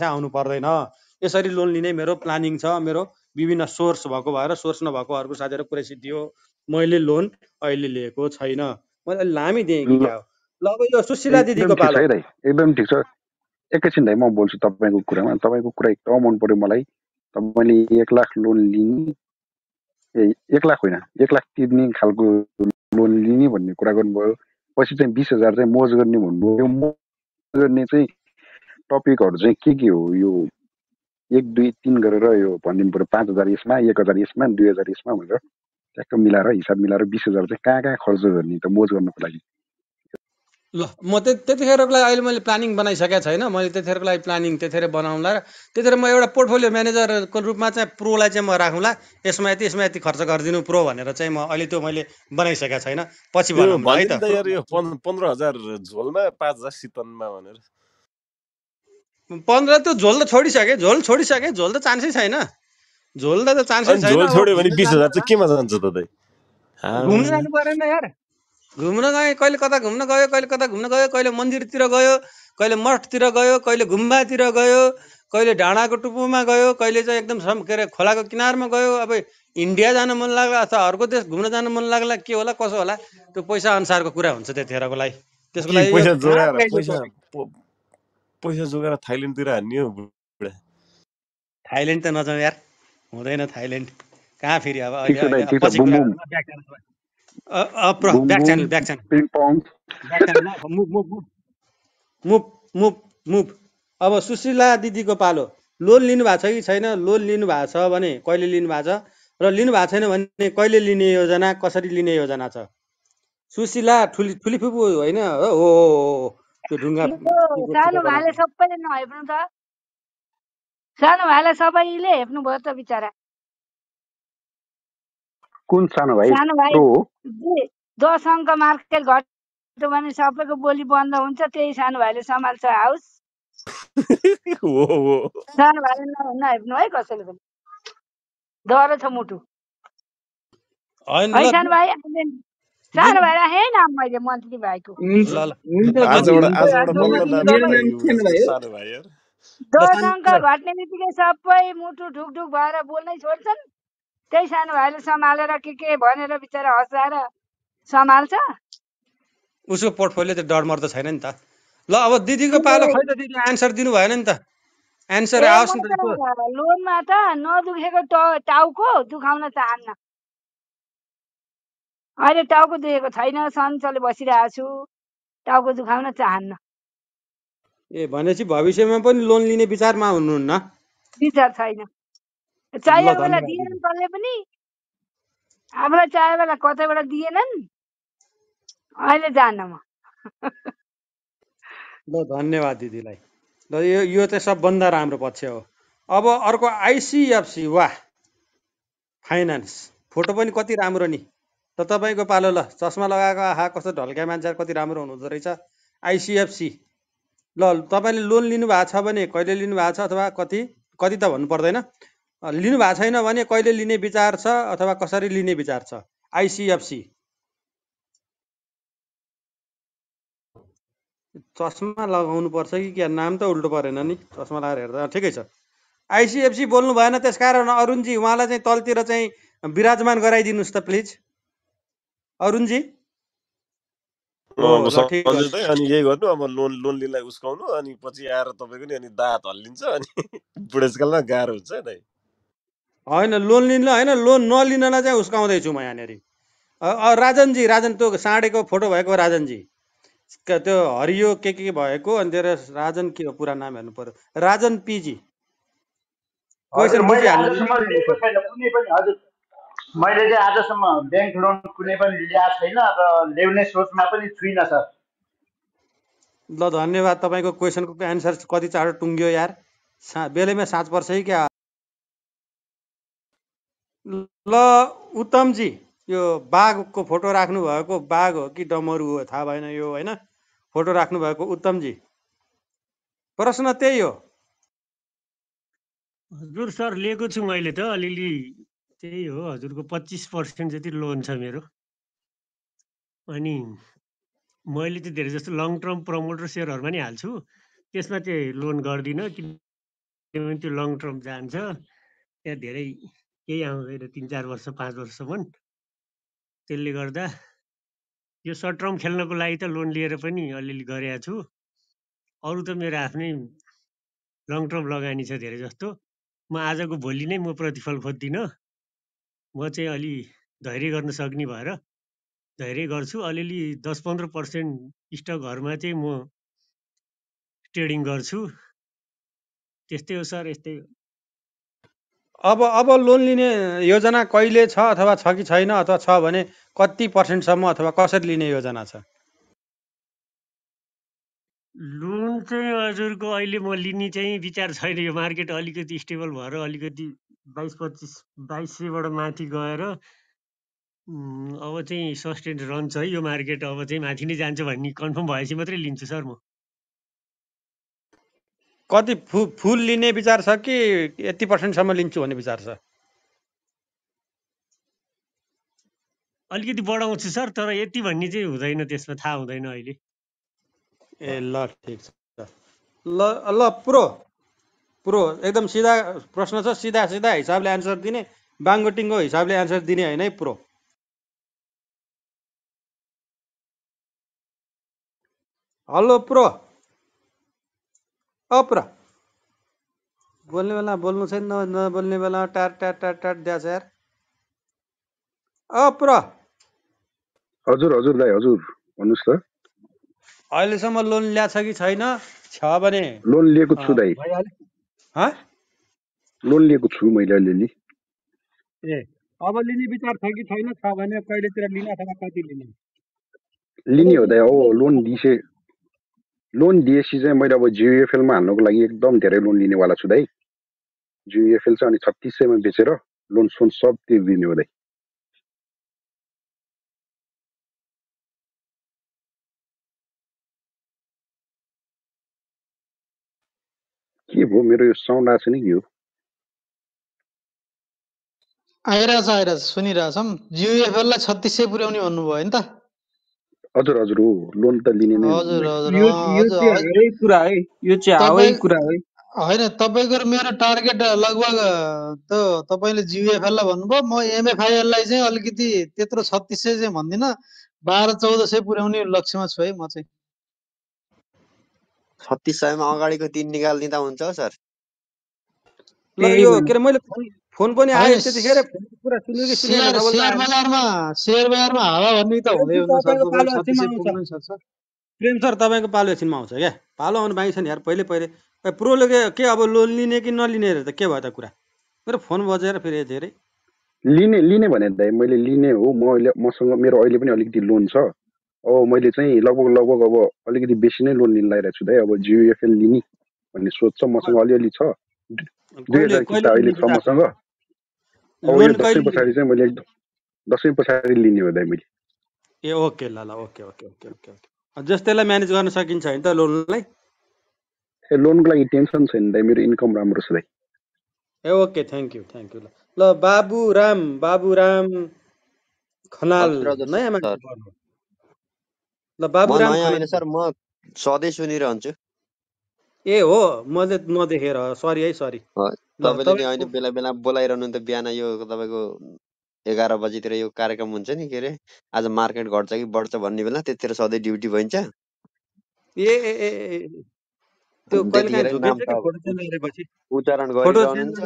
चाहिँ आउनु पर्दैन यसरी लोन लिने मेरो प्लानिङ छ मेरो विभिन्न सोर्स भएको भएर सोर्स नभएकोहरुको साथैहरु कुरा सिद्धियो मैले लोन अहिले लिएको छैन मैले लामी दिए कि क्या हो ल अब यो सुशीला दिदीको पालो एकदम ठीक छ एकैछिन है म बोल्छु तपाईको कुरामा तपाईको कुरा एकदम मन पर्यो मलाई तपाईले 1 लाख लोन लिनी ए 1 लाख होइन 1 लाख तिर्ने खालको लोन लिनी भन्ने कुरा गर्नुभयो पछि चाहिँ 20000 चाहिँ मोज गर्ने भन्नुभयो यो मोज गर्ने चाहिँ टपिकहरु चाहिँ के हो यो 1 2 3 गरेर यो भन्दिन पुरै 5000 यसमा 1000 यसमा 2000 यसमा भनेर ट्याक्क मिलाएर हिसाब मिलाएर 20000 चाहिँ कहाँ खर्च गर्ने त मोज गर्नको लागि ल म त्यतिखेरको लागि अहिले मैले प्लानिङ बनाइसकेको छैन मैले त्यतिखेरको लागि प्लानिङ त्यतिखेर बनाउँला र त्यतिखेर म एउटा पोर्टफोलियो म्यानेजरको रूपमा चाहिँ प्रोलाई चाहिँ म राखौँला यसमा यति खर्च गर्दिनु प्रो भनेर चाहिँ म अहिले त्यो मैले बनाइसकेको छैन पछि भनौँ है त यार यो 15000 झोलमा 5000 सितनमा भनेर 15 त्यो झोल त छोडिसके झोल त चान्सै छैन झोल त चान्सै छैन झोल छोड्यो भने 20000 चाहिँ केमा जान्छ त दाइ घुम्न जानु पर्दैन यार घुम्न गए कहिले कता घुम्न गयो कहिले मन्दिरतिर गयो कहिले मठतिर गयो कहिले गुम्बातिर गयो कहिले ढाडाको टुप्पोमा गयो कहिले चाहिँ एकदम के खोलाको किनारमा गयो अब इन्डिया जान मन लाग्ला अथवा अर्को देश घुम्न जान मन लाग्ला के होला कसो होला त्यो पैसा अनुसारको कुरा हुन्छ त्यतिखेरको लागि त्यसको लागि पैसा जोगाएर थाइल्यान्डतिर हान्ने हो बुढा थाइल्यान्ड त नजाऊ यार हुँदैन थाइल्यान्ड कहाँ फेरि अब अहिले पछि back channel ping pong move अब सुशीला दिदीको पालो लोन लिनु भएको छ कि छैन लोन लिनु भएको छ भने कहिले लिनु भएको छ र लिनु भएको छैन भने कहिले लिने योजना कसरी लिने योजना छ सुशीला ठुली ठुली फुपू हैन हो त्यो ढुंगा सानो भाले सबैले नहेप्नु त सानो भाले सबैले हेप्नु भयो त बिचारा कुन सानो भाइ दस अंक मार्केट घट्यो भने सबैको बोली बन्द हुन्छ त्यही सानो भाइले सम्हाल्छ हाउस हो सानो भाइले नहेप्नु है कसैले पनि डर छ मुटु हैन सानो भाइ हे नाम मैले मन्त्री भाइको ल ल सानो भाइ यार दस अंक घट्ने बित्तिकै सबै मुटु ढुकढुक भएर बोल्नै छोड्छन् त्यही सानो भाइले सम्हालेर के भनेर बिचारा हसाएर सम्हाल्छ उसको पोर्टफोलियो त डरमर्दो छैन नि त ल अब दिदीको पालो खै त दिदी आन्सर दिनु भएन नि त आन्सर आओस् नि त लोनमा त नदुखेको टाउको दुखाउन चाहन्न अहिले टाउको दुखेको छैन सन्चले बसिरहेको छु टाउको दुखाउन चाहन्न ए भनेपछि भविष्यमा पनि लोन लिने विचारमा हुनुहुन्न विचार छैन चाहे बेला दिएन तले पनि हामीलाई चाहे बेला कतैबाट दिएनन् अहिले जान्न म ल धन्यवाद दिदीलाई ल यो चाहिँ सबभन्दा राम्रो पक्ष हो अब अर्को आईसीएफसी वाह फाइनान्स फोटो पनि कति राम्रो नि त तपाईको पालो ल चस्मा लगाएको आहा कस्तो ढल्का मान्छे कति राम्रो हुनुहुँदो रहेछ आईसीएफसी ल तपाईले लोन लिनु भएको छ भने कहिले लिनु भएको छ अथवा कति त भन्नु पर्दैन लिनु भएको छैन भने कहिले लिने विचार छ अथवा कसरी लिने विचार छ आईसीएफसी चस्मा लगाउनु पर्छ कि के नाम त उल्टो परेन नि चस्मा लगाएर हेर्दा ठिकै छ आईसीएफसी बोल्नु भएन त्यसकारण अरुण जी उहाँलाई चाहिँ तलतिर चाहिँ विराजमान गराइदिनुस् त प्लिज अरुण जी अनि यही गर्नु अब लोन लिनलाई उस्काउनु अनि पछि आएर तपाईको नि अनि दात हल्लिन्छ अनि बुढेसकालमा गाह्रो हुन्छ नि हैन लोन लिन हैन लोन नलिनलाई चाहिँ हुस्काउँदैछु म यहाँनेरि राजन जी राजन त्यो साडेको फोटो भएको राजन जी त्यो हरियो के भएको अनि तेरो राजन के हो पुरा नाम हेर्नु पर्यो राजन पीजी मैले चाहिँ आजसम्म बैंक लोन कुनै पनि लिएको छैन र ल्याउने सोचमा पनि छुइन सर ल धन्यवाद तपाईको क्वेशनको आन्सर कति चाँडो टुङ्गियो यार बेलैमा 7 वर्ष है क्या ल उत्तम जी यो बाघको फोटो राख्नु भएको बाघ हो कि डमरू हो थाहा भएन यो हैन फोटो राख्नु भएको उत्तम जी प्रश्न त्यही हो हजुर सर लिएको छु मैले त अलिलि त्यही हो हजुरको 25% जति लोन छ मेरो अनि मैले चाहिँ धेरै जस्तो लङ टर्म प्रमोटर शेयरहरुमा नि हाल्छु त्यसमा चाहिँ लोन गर्दिन to long term Janza, a day, a tinjar was a pass or someone. Teligorda, you saw Trom Helnacolite, a lonely repenny, or Lilgoria too. All the mere afternoon, long term logan is a deresto. My other go boline, more protiful for dinner. What's a ali, the rigor Sagnivara, the rigorsu, a lily, 10-15% stock or mate more trading or so. त्यस्तै हो sir यस्तै हो अब loan लिने योजना कहिले छ अथवा छ कि छैन अथवा छ भने कति पर्सेन्ट सम्म अथवा कसरी लिने योजना छ लोन चाहिँ हजुरको अहिले म लिने चाहिँ विचार छैन यो मार्केट अलिकति स्टेबल भएर अलिकति 22-25 बाट माथि गएर अब चाहिँ सस्टेन रन छ यो मार्केट अब चाहिँ माथि नै जान्छ भन्ने कन्फर्म भएपछि मात्रै लिन्छु सर म कति फुल लिने विचार छ कि यति पर्सेन्ट सम्म लिन्छु भन्ने विचार छ अलिकति बढाउँछु सर तर यति भन्ने चाहिँ हुँदैन त्यसमा थाहा हुँदैन अहिले ए ल ठीक छ ल ल पुरो एकदम सिधा प्रश्न छ सिधा सिधा हिसाबले आन्सर दिने बाङ्गोटिङको हिसाबले आन्सर दिने हैन है पुरो हेलो पुरो अपरा बोलने वाला बोलने से न न बोलने वाला टार टार टार टार दिया सर अपरा हजुर हजुर दाइ हजुर भन्नुस् त अहिले सम्म लोन ल्या छ कि छैन छ भने लोन लिएको छु दाइ ह लोन लिएको छु मैले अलिअलि ए अब लिने विचार छ कि छैन छ भने कहिलेतिर लिने अथवा कति लिने लिने हो दाइ ओ लोन दिसे लोन दिएसी चाहिँ मैले अब जीएफएल मा हाल्नको लागि एकदम धेरै लोन लिने वाला छु दाइ जीएफएल चाहिँ अनि 3600 मा बेचेर लोन सोन सब तिर् दिने हो दाइ के भो मेरो यो साउन्ड आछ नि यो आइरा सुनिराछम जीएफएल लाई 3600 पुर्याउने भन्नु भयो नि त हजुर हो लोन त लिने नै यो चाहिँ हालै कुरा है यो चाहिँ हालै कुरा है हैन तपाईको मेरो टार्गेट लगभग त तपाईले जीएफएल ला भन्नुभयो म एमएफआईएल लाई चाहिँ अलिकति त्यत्रो 3600 चाहिँ भन्दिन 12-1400 पुर्याउने लक्ष्यमा छु है म चाहिँ 3600 मा अगाडिको दिन निकाल्दिँदा हुन्छ सर ल यो के मैले फोन पनि आयो त्यतिखेर पुरा सुन्नु कि सुनेन शेयर बजारमा हावा भन्ने त हुँदै हुन्छ सर पुग्न सक्छ प्रेम सर तपाईको पालो एकछिनमा आउँछ के पालो आउनु बाकी छ नि यार पहिले प्रोले के अब लोन लिने कि नलिने रे त के भयो त कुरा मेरो फोन बजेर फेरि धेरै लिने भने दाइ मैले लिने हो म अहिले मसँग मेरो अहिले पनि अलिकति लोन छ अब मैले चाहिँ लगभग अब अलिकति बेसी नै लोन लिन लागिरहेको छु दाइ अब जीएफएल लिने भन्ने सोच छ मसँग अलिअलि छ जसैलाई म्यानेज गर्न सकिन्छ हैन त लोनलाई ए लोनको लागि टेन्सन छैन दाइ मेरो इन्कम राम्रो छ दाइ ए ओके थ्यांक यू ल बाबुराम खनाल नयाँ मान्छे ल बाबुराम हैन सर म सधैँ सुनिरहन्छु ए हो मैले नदेखेर सरी है सरी तपाईले नि अहिले बेला बोलाइरहनु नि त बिहान यो तपाईको 11 बजेतिर यो कार्यक्रम हुन्छ नि के रे आज मार्केट घट्छ कि बढ्छ भन्ने बेला त्यतिर सधैँ ड्युटी भइन्छ ए ए ए त्यो कहिलेकाहीँ झुकेछ कि फोटो चेन्जपछि उच्चारण गरिरहनुहुन्छ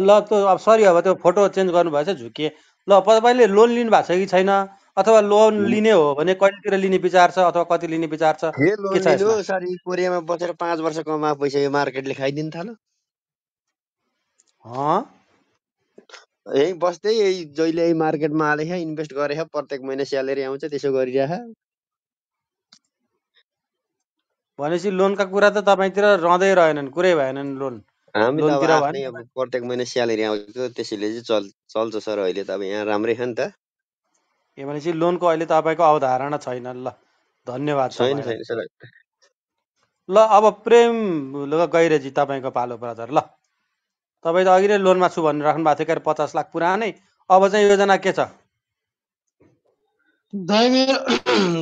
ल त अब सरी अब त्यो फोटो चेन्ज गर्नु भएछ झुके ल तपाईले लोन लिनु भएको छ कि छैन अथवा लोन लिने हो भने कतितिर लिने विचार छ अथवा कति लिने विचार छ के छ यो सर यो कोरियामा बसेर 5 वर्ष कमा पैसा यो मार्केटले खाइदिन थाल्यो ह यही बस्दै यही जहिले यही मार्केटमा आले है इन्भेस्ट गरे है प्रत्येक महिना स्यालेरी आउँछ त्यसो गरिरहा भनेसी लोनका कुरा त तपाईतिर रहदै रहेनन् कुरै भएनन् लोन हामी त आफ्नै अब प्रत्येक महिना स्यालेरी आउँछ त्यसैले चाहिँ चल्छ सर अहिले त अब यहाँ राम्रै छ नि त ए भनेसी लोन को अहिले तपाईको अवधारणा छैन ल धन्यवाद छैन सर ल अब प्रेम गैरेजी तपाईको पालो ब्रदर ल तपाई त अघि नै लोन मा छु भन्ने राख्नु भएको थियो के 50 लाख पुरानै अब चाहिँ योजना के छ दाइ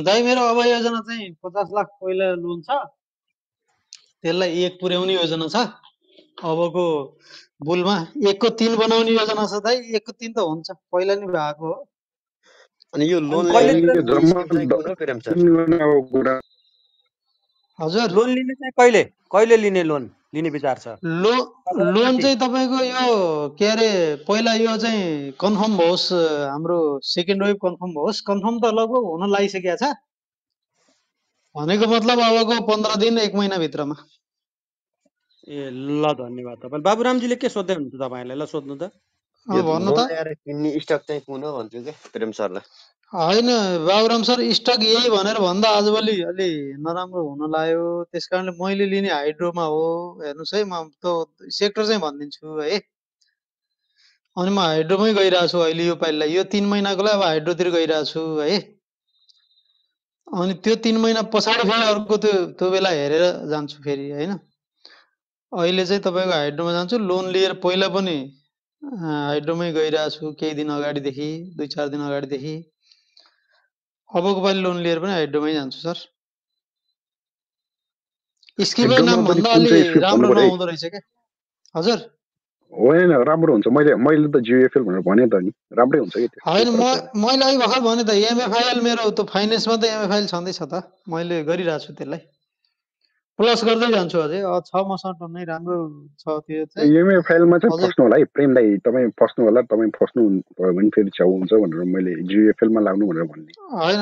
मेरो अब योजना चाहिँ 50 लाख पहिला लोन छ त्यसलाई 1 पुर्याउने योजना छ। अबको बुलमा 1 को 3 बनाउने योजना छ दाइ। 1 को 3 त हुन्छ पहिला नि भएको हो। अनि यो लोन लिने जम्मा प्रोग्राम छ हजुर। लोन लिने चाहिँ कहिले कहिले लिने लोन लिने विचार छ? लोन चाहिँ तपाईको यो के रे पहिला यो चाहिँ कन्फर्म होस्, हाम्रो सेकेन्ड वेभ कन्फर्म होस्। कन्फर्म त लगभग हुन लागिसकेको छ। भनेको मतलब अबको 15 दिन 1 महिना भित्रमा। ए ल धन्यवाद। तपाईले बाबुरामजीले के सोध्दै हुनुहुन्छ तपाईहरुलाई? ल सोध्नु त। यो भन्नु त यार किन्ने स्टक चाहिँ कुन हो भन्छु के प्रेम सरलाई। हैन बाबुराम सर, स्टक यही भनेर भन्दा आजभोलि अलि नराम्रो हुन लाग्यो। त्यसकारणले मैले लिने हाइड्रोमा हो। हेर्नुस् है, म त सेक्टर चाहिँ भन्दिन्छु है। अनि म हाइड्रोमै गइरा छु अहिले। यो पाइला यो 3 महिनाको लागि अब हाइड्रोतिर गइरा छु है। अनि त्यो 3 महिना पछाडी फेरि अर्को त्यो बेला हेरेर जान्छु फेरि हैन। अहिले चाहिँ तपाईको हाइड्रोमा जान्छु। लोन लिएर पहिला पनि हाइड्रोमै गइरा छु केही दिन अगाडि देखि, 2-4 दिन अगाडि देखि। अबको पालि लोन लिएर पनि हाइड्रोमै जान्छु सर। स्किमको नाम भन्दा अलि राम्रो नहुँदो रहेछ के हजुर? होइन राम्रो हुन्छ। मैले त जीएफएल भनेर भने त नि राम्रै हुन्छ के त्यो। हैन मैले अहिले भर्खर भने त एमएफआइएल मेरो त फाइनान्समा त एमएफआइएल छँदै छ त। मैले गरिरा छु त्यसलाई प्लस गर्दै जान्छु अझै। 6 मसँग नै राम्रो छ त्यो चाहिँ। एमएफआइएल मा चाहिँ फस्नु होला है प्रेम दाइ, तपाई फस्नु होला। तपाई फस्नु भयो भने फेरि छौ हुन्छ भनेर मैले जीएफएल मा लाग्नु भनेर भन्ने। हैन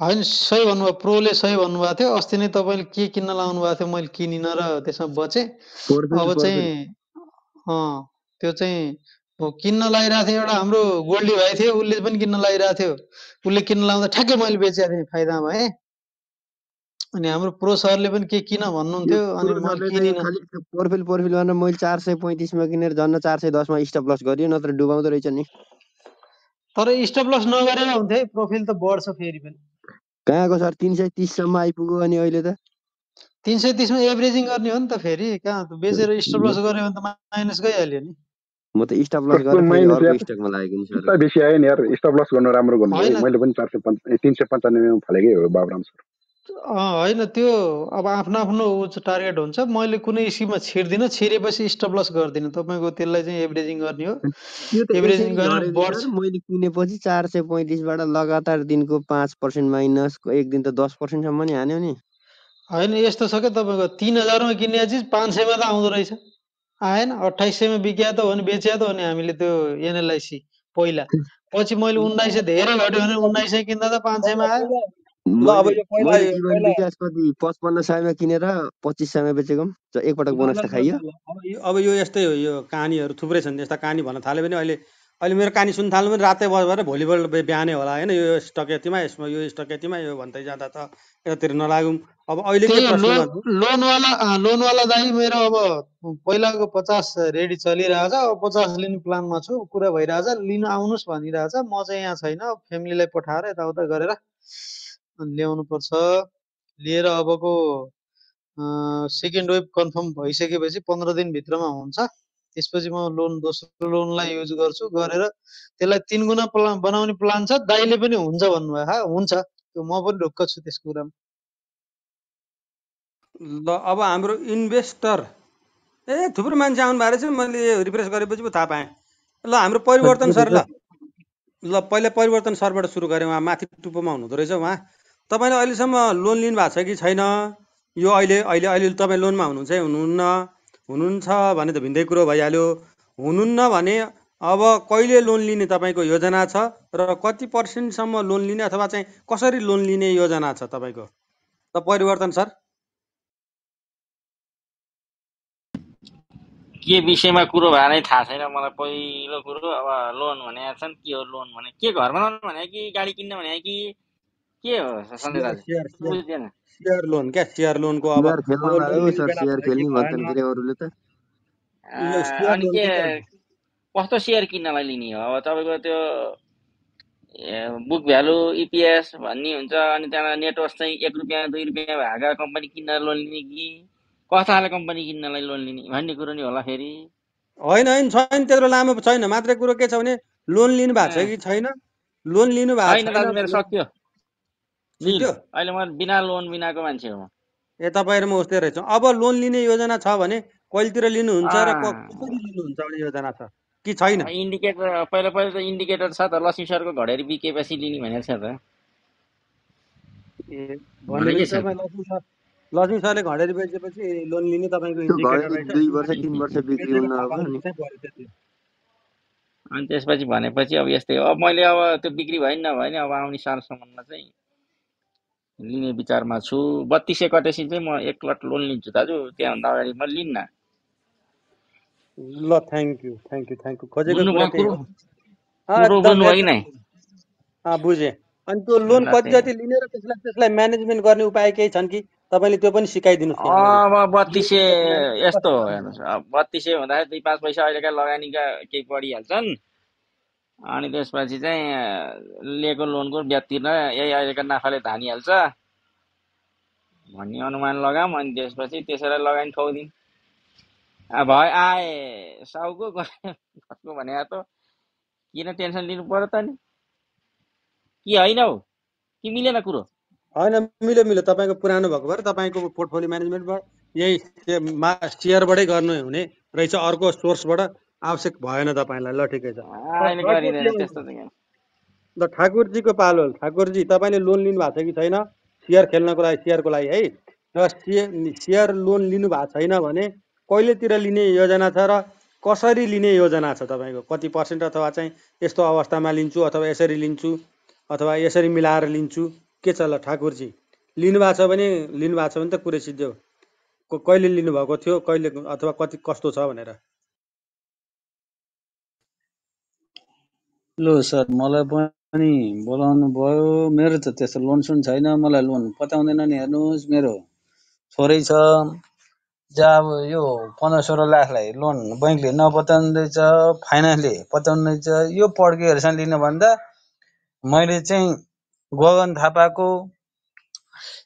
हैन सही भन्नुभयो, प्रोले सही भन्नुभएको थियो। अस्ति नै तपाईले के किन्न लाउनु भएको थियो, मैले किनिन र त्यसमा बचे। अब चाहिँ त्यो चाहिँ किन्न लागिरा थियो। एउटा हाम्रो गोल्डी भाइ थियो, उले पनि किन्न लागिरा थियो। उले किन्न लाउँदा ठ्याक्कै मैले बेचेको थिएँ फाइदामा है। अनि हाम्रो प्रो सरले पनि के किन भन्नुहुन्थ्यो, अनि मैले किनिन। प्रोफाइल गर्न मैले 435 मा किनेर जन्न 410 मा स्टप लस गरियो, नत्र डुबाउँदो रहेछ नि। तर स्टप लस नगरेर हुन्थ्यो है, प्रोफाइल त बढ्छ फेरि पनि। कहाँको सर 330 सम्म आइपुग्यो। अनि अहिले त 330 मा एभरेजिङ गर्ने हो नि त फेरि। कहाँ त बेचेर स्टप लस गरे भने त माइनस गइहाल्यो नि। म त स्टप लस गरेर अर्को स्टकमा लागेको नि सर। त बेसी आयो नि यार। स्टप लस गर्न राम्रो गर्नु हो। मैले पनि 395 मा फलेकै हो बाबुराम सर। हैन त्यो अब आफ्नो आफ्नो टार्गेट हुन्छ। मैले कुनै स्किममा छिर्दिन, छिरेपछि स्टप लस गर्दिन। तपाईको त्यसलाई चाहिँ एभरेजिङ गर्ने हो। एभरेजिङ गरेर बढ्छ। मैले किनेपछि 435 बाट लगातार दिनको 5% माइनस, एक दिन त 10% सम्म नि हान्यो नि। हैन यस्तो छ के तपाईको 3000 मा किन्ने चीज 500 मा त आउँदो रहेछ। आएन 2800 मा बिक्या त हो नि, बेच्या त हो नि। हामीले त्यो एनालाइसिस पहिला, पछि मैले 1900 धेरै घट्यो भने 1900 किन्दा त 500 मा आयो। ल अब यो पहिला विकास कति 55 सालमा किनेर 25 सालमा बेचेको एक पटक बोनस त खाइयो। अब यो यस्तै हो। यो कहानीहरु थुप्रै छन्। त्यस्ता कहानी भन्न थाले भने अहिले मेरो कहानी सुन्न थाल्नु भने रातै बसेर भोलिपल्ट बिहानै होला हैन। यो स्टक यतिमा, यसमा यो स्टक यतिमा, यो भन्दै जाँदा त यतातिर नलागौं। अब अहिले के प्रश्न लोनवाला दाइ मेरो अब पहिलाको 50 रेडी चलिराछ। अब 50 लिने प्लानमा छु, कुरा भइराछ। लिन आउनुस् भनिराछ। म चाहिँ यहाँ छैन, फ्यामिलीलाई पठाएर यताउता गरेर ल्याउनु पर्छ। लिएर अबको सेकेन्ड वेभ कन्फर्म भइसकेपछि 15 दिन भित्रमा हुन्छ। त्यसपछि म लोन दोस्रो लोनलाई युज गर्छु। गरेर त्यसलाई 3 गुणा बनाउने प्लान छ। दाइले पनि हुन्छ भन्नुभयो। हुन्छ, त्यो म पनि ढुक्क छु त्यस कुरामा। ल अब हाम्रो इन्भेस्टर थुप्रो मान्छे आउनु भएर चाहिँ मैले रिफ्रेस गरेपछि पो थाहा पाएँ। ल हाम्रो परिवर्तन सर, ल पहिला परिवर्तन सरबाट सुरु गरे। उहाँ माथि टुप्पोमा हुनुहुँदो रहेछ। उहाँ तपाईले अहिलेसम्म लोन लिनु भएको छ कि छैन? यो अहिले अहिले अहिले तपाई लोनमा हुनुहुन्छ है हुनुहुन्न? हुनुहुन्छ भने त भिन्दै कुरो भइहाल्यो। हुनुहुन्न भने अब कहिले लोन लिने तपाईको योजना छ र कति पर्सेन्टसम्म लोन लिने अथवा चाहिँ कसरी लोन लिने योजना छ तपाईको? त परिवर्तन सर के विषयमा कुरो भए नै थाहा छैन मलाई। पहिलो कुरो अब लोन भनेको छन् के हो? लोन भने के घरमा लोन भने कि गाडी किन्न भने कि के हो? सन्देश दाजु शेयर लोन के शेयर लोनको अब शेयर खेल्ने भन्छन् गरे अरूले त। अनि के कस्तो शेयर किन्नलाई लिने हो? अब तपाईको त्यो बुक भ्यालु इपीएस भन्ने हुन्छ। अनि त्यहाँ नेटवर्क चाहिँ 1 रुपैयाँ 2 रुपैयाँ भागा कम्पनी किन्न लोन लिने कि कस्ताले कम्पनी किन्नलाई लोन लिने भन्ने कुरो नि होला फेरि। हैन हैन छैन, त्यत्रो लामो छैन। मात्रै कुरो के छ भने लोन लिनु भएको छ कि छैन? लोन लिनु भएको छैन मेरो, सक्यो। अहिले म बिना लोन बिनाको मान्छे हो। यता बाहिर म उस्तै रहेछु। अब लोन लिने योजना छ भने कहिलेतिर लिनुहुन्छ र कसरी लिनुहुन्छ भन्ने योजना छ कि छैन? इन्डिकेटर पहिला पहिला त इन्डिकेटर छ त लक्ष्मी सरको घडेरी बिकेपछि लिने भनेको छ त। ए भनेपछि तपाईं लक्ष्मी सरले घडेरी बेचेपछि लोन लिने तपाईको इन्डिकेटर रहेछ। 2 वर्ष 3 वर्ष बिक्री हुन अब नि अनि त्यसपछि भनेपछि अब यस्तै हो। अब मैले अब त्यो बिक्री भएन भने अब आउने सालसम्ममा चाहिँ लिने विचारमा छु। 3281 चाहिँ म एक लट लोन लिन्छु दाजु, त्यहाँभन्दा अगाडि म लिन्न। ल थ्यांक यू खोजेको कुरा बुझे। अनि त्यो लोन कति जति लिने र त्यसलाई म्यानेजमेन्ट गर्ने उपाय केही छन् कि तपाईले त्यो पनि सिकाइदिनुस्? अब 3200 यस्तो हो हेर्नुस्, अब 3200 हुँदा 2-5 पैसा अहिलेका लगानीका केही बढिहाल्छन् अनि त्यसपछि चाहिँ लिएको लोनको ब्याज तिर्न यही अहिलेका नाफाले धानिहाल्छ भन्ने अनुमान लगाम। अनि त्यसपछि त्यसैलाई लगानी ठोक्दिन। अब भए आए साउको घटको भनेको त किन टेन्सन लिनु पर्यो त नि, कि हैन हौ कि मिलेन कुरो? हैन मिल्यो। तपाईको पुरानो भएको भएर तपाईको पोर्टफोलियो म्यानेजमेन्टबाट यही शेयरबाटै गर्नु हुने रहेछ, अर्को सोर्सबाट आवश्यक भएन तपाईलाई। ल ठिकै छ। ल ठाकुरजीको पालो, ठाकुरजी तपाईले लोन लिनु भएको छ कि छैन? शेयर खेल्नको लागि शेयरको लागि है, र शेयर लोन लिनु भएको छैन भने कहिलेतिर लिने योजना छ र कसरी लिने योजना छ तपाईको? कति पर्सेन्ट अथवा चाहिँ यस्तो अवस्थामा लिन्छु अथवा यसरी लिन्छु अथवा यसरी मिलाएर लिन्छु के छ? ल ठाकुरजी लिनु भएको छ भने त कुरै सिध्यो। कहिले लिनु भएको थियो, कहिले अथवा कति कस्तो छ भनेर। लो सर मलाई पनि बोलाउनु भयो। मेरो त त्यस्तो लोन सुन छैन, मलाई लोन पताउँदैन नि। हेर्नुस् मेरो छोरै छ जहाँ अब यो 15-16 लाखलाई लोन बैंकले नपताउँदैछ, फाइनान्सले पताउँदैछ। यो पड्केहरूसँग लिन भन्दा मैले चाहिँ गगन थापाको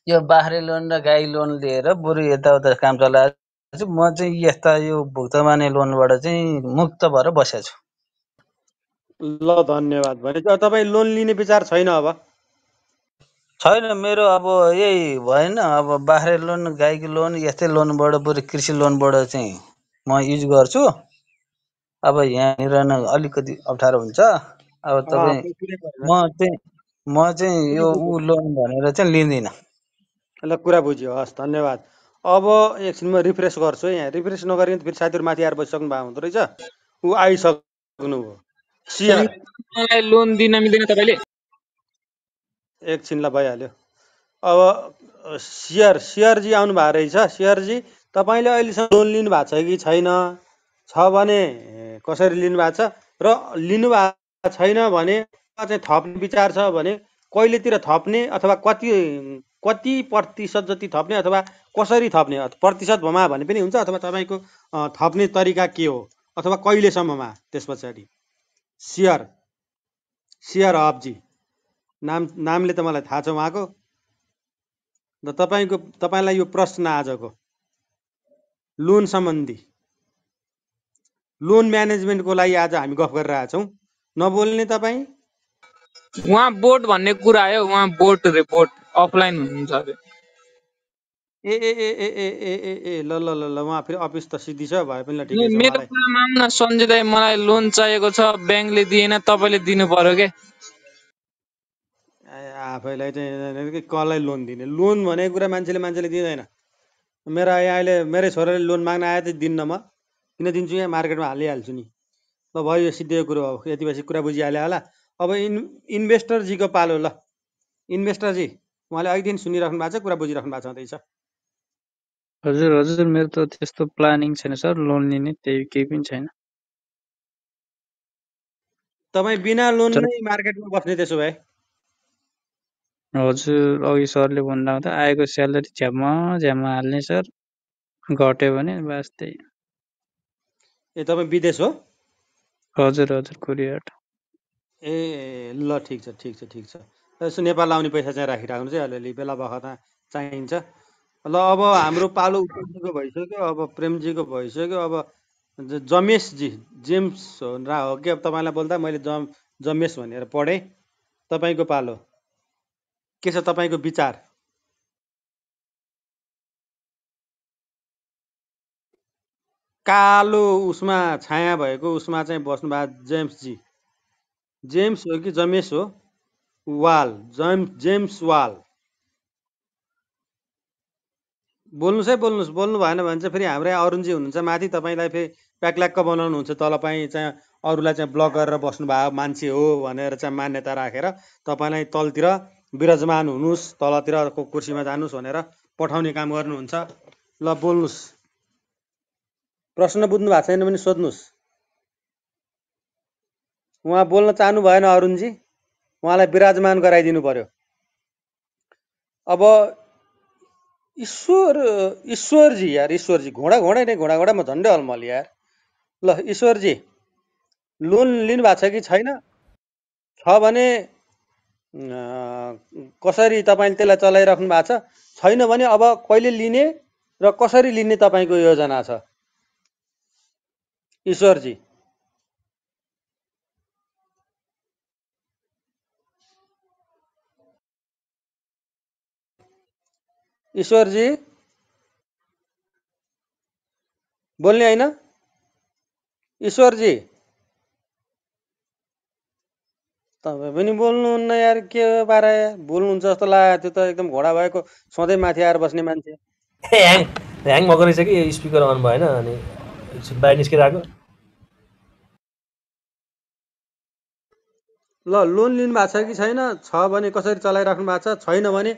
यो बाख्रे लोन र गाई लोन लिएर बरु यताउता काम चलाएर म चाहिँ यस्ता यो भुक्तमाने लोनबाट चाहिँ मुक्त भएर बसेको छु। ल धन्यवाद। भनेपछि तपाईँ लोन लिने विचार छैन? अब छैन मेरो, अब यही भएन। अब बाख्रे लोन गाईको लोन यस्तै लोनबाट बरु कृषि लोनबाट चाहिँ म युज गर्छु। अब यहाँनिर अलिकति अप्ठ्यारो हुन्छ। अब तपाईँ म चाहिँ यो उ लोन भनेर चाहिँ लिदिनँ। ल कुरा बुझ्यो, हस् धन्यवाद। अब एकछिन म रिफ्रेस गर्छु। यहाँ रिफ्रेस नगरिकन फेरि साथीहरु माथि आएर बसिसक्नु भएको हुँदो रहेछ। उ आइसक्नु भयो। शेयरलाई लोन दिन मिल्दैन तपाईले एकछिनलाई भइहाल्यो। अब शेयरजी आउनु भएको रहेछ। शेयरजी तपाईले अहिलेसम्म लोन लिनु भएको छ कि छैन? छ भने कसरी लिनु भएको छ, र लिनु भएको छैन भने चाहिँ थप्ने विचार छ भने कहिलेतिर थप्ने अथवा कति प्रतिशत जति थप्ने अथवा कसरी थप्ने? प्रतिशत भमा भने पनि हुन्छ अथवा तपाईको थप्ने तरिका के हो अथवा कहिलेसम्ममा? त्यस पछाडी शेयर अब्जी नामले त मलाई थाहा छ उहाँको। र तपाईँलाई यो प्रश्न आजको लोन सम्बन्धी लोन म्यानेजमेन्टको लागि आज हामी गफ गरिरहेका छौँ। नबोल्ने तपाईँ वहाँ बोर्ड भन्ने कुरा आयो, वहाँ बोर्ड रिपोर्ट अफलाइन हुनुहुन्छ अरे। ए ए ए ए ए ए ए ल ल ल वहाँ फेरि अफिस त सिद्धि छ भए पनि ल ठिक छ। मेरो कुरा मान्न सञ्जय दाइ, मलाई लोन चाहिएको छ, बैंकले दिएन, तपाईले दिनु पर्यो के? आफैलाई चाहिँ कसलाई लोन दिने? लोन भनेको कुरा मान्छेले दिँदैन। मेरो यहाँ अहिले मेरै छोराले लोन माग्न आयो त दिन्न म, किन दिन्छु? यहाँ मार्केटमा हालिहाल्छु नि। ल भयो, यो सिद्धेको कुरो हो। यति भएपछि कुरा बुझिहाल्यो होला। अब इन्भेस्टरजीको पालो। ल इन्भेस्टरजी उहाँले अघिदेखि सुनिराख्नु भएको छ, कुरा बुझिराख्नु भएको छँदैछ। हजुर मेरो त त्यस्तो प्लानिङ छैन सर, लोन लिने त्यही केही पनि छैन। तपाईँ बिना लोन नै मार्केटमा बस्ने त्यसो भए? हजुर अघि सरले भन्दा आएको स्यालेरी झ्याम्मा हाल्ने सर, घट्यो भने बस त्यही। ए तपाईँ विदेश हो? हजुर कोरियाबाट। ए ल ठिक छ यसो नेपाल आउने पैसा चाहिँ राखिराख्नु चाहिँ अलिअलि बेला बखतमा चाहिन्छ। ल अब हाम्रो पालो उपेन्द्रजीको भइसक्यो, अब प्रेमजीको भइसक्यो। अब जमेशजी जेम्स हो कि? अब तपाईँलाई बोल्दा मैले जमेश भनेर पढेँ। तपाईँको पालो के छ, तपाईँको विचार? कालो उसमा छाया भएको उसमा चाहिँ बस्नुभएको जेम्स जी, जेम्स हो कि जमेश हो? Wall, James Wall. बोल्नुस् है बोल्नुस्, बोल्नु भएन भने चाहिँ फेरि हाम्रै अरुणजी हुनुहुन्छ माथि, तपाईँलाई फेरि प्याकल्याक्क बनाउनुहुन्छ। तपाईँ चाहिँ अरूलाई चाहिँ ब्लक गरेर बस्नुभएको मान्छे हो भनेर चाहिँ मान्यता राखेर तपाईँलाई तलतिर विराजमान हुनुहोस्, तलतिरको कुर्सीमा जानुहोस् भनेर पठाउने काम गर्नुहुन्छ। ल बोल्नुहोस्, प्रश्न बुझ्नु भएको छैन भने सोध्नुहोस्। उहाँ बोल्न चाहनु भएन अरुणजी, उहाँलाई विराजमान गराइदिनु पर्यो। अब ईश्वरजी, यार ईश्वरजी, घोडा नै, घोडामा झन्डै अलमल यार। ल ईश्वरजी, लोन लिनु भएको छ कि छैन? छ भने कसरी तपाईँले त्यसलाई चलाइराख्नु भएको छ? छैन भने अब कहिले लिने र कसरी लिने तपाईँको योजना छ ईश्वरजी? ईश्वरजी बोल्ने होइन? ईश्वरजी तपाईँ पनि बोल्नुहुन्न यार, के बारे बोल्नुहुन्छ जस्तो लाग्यो। त्यो त एकदम घोडा भएको सधैँ माथि आएर बस्ने मान्छे। ह्याङ ह्याङ भएको रहेछ कि स्पिकर अन भएन अनि बाहिर निस्किरहेको। ल लोन लिनु भएको छ कि छैन? छ भने कसरी चलाइराख्नु भएको छ? छैन भने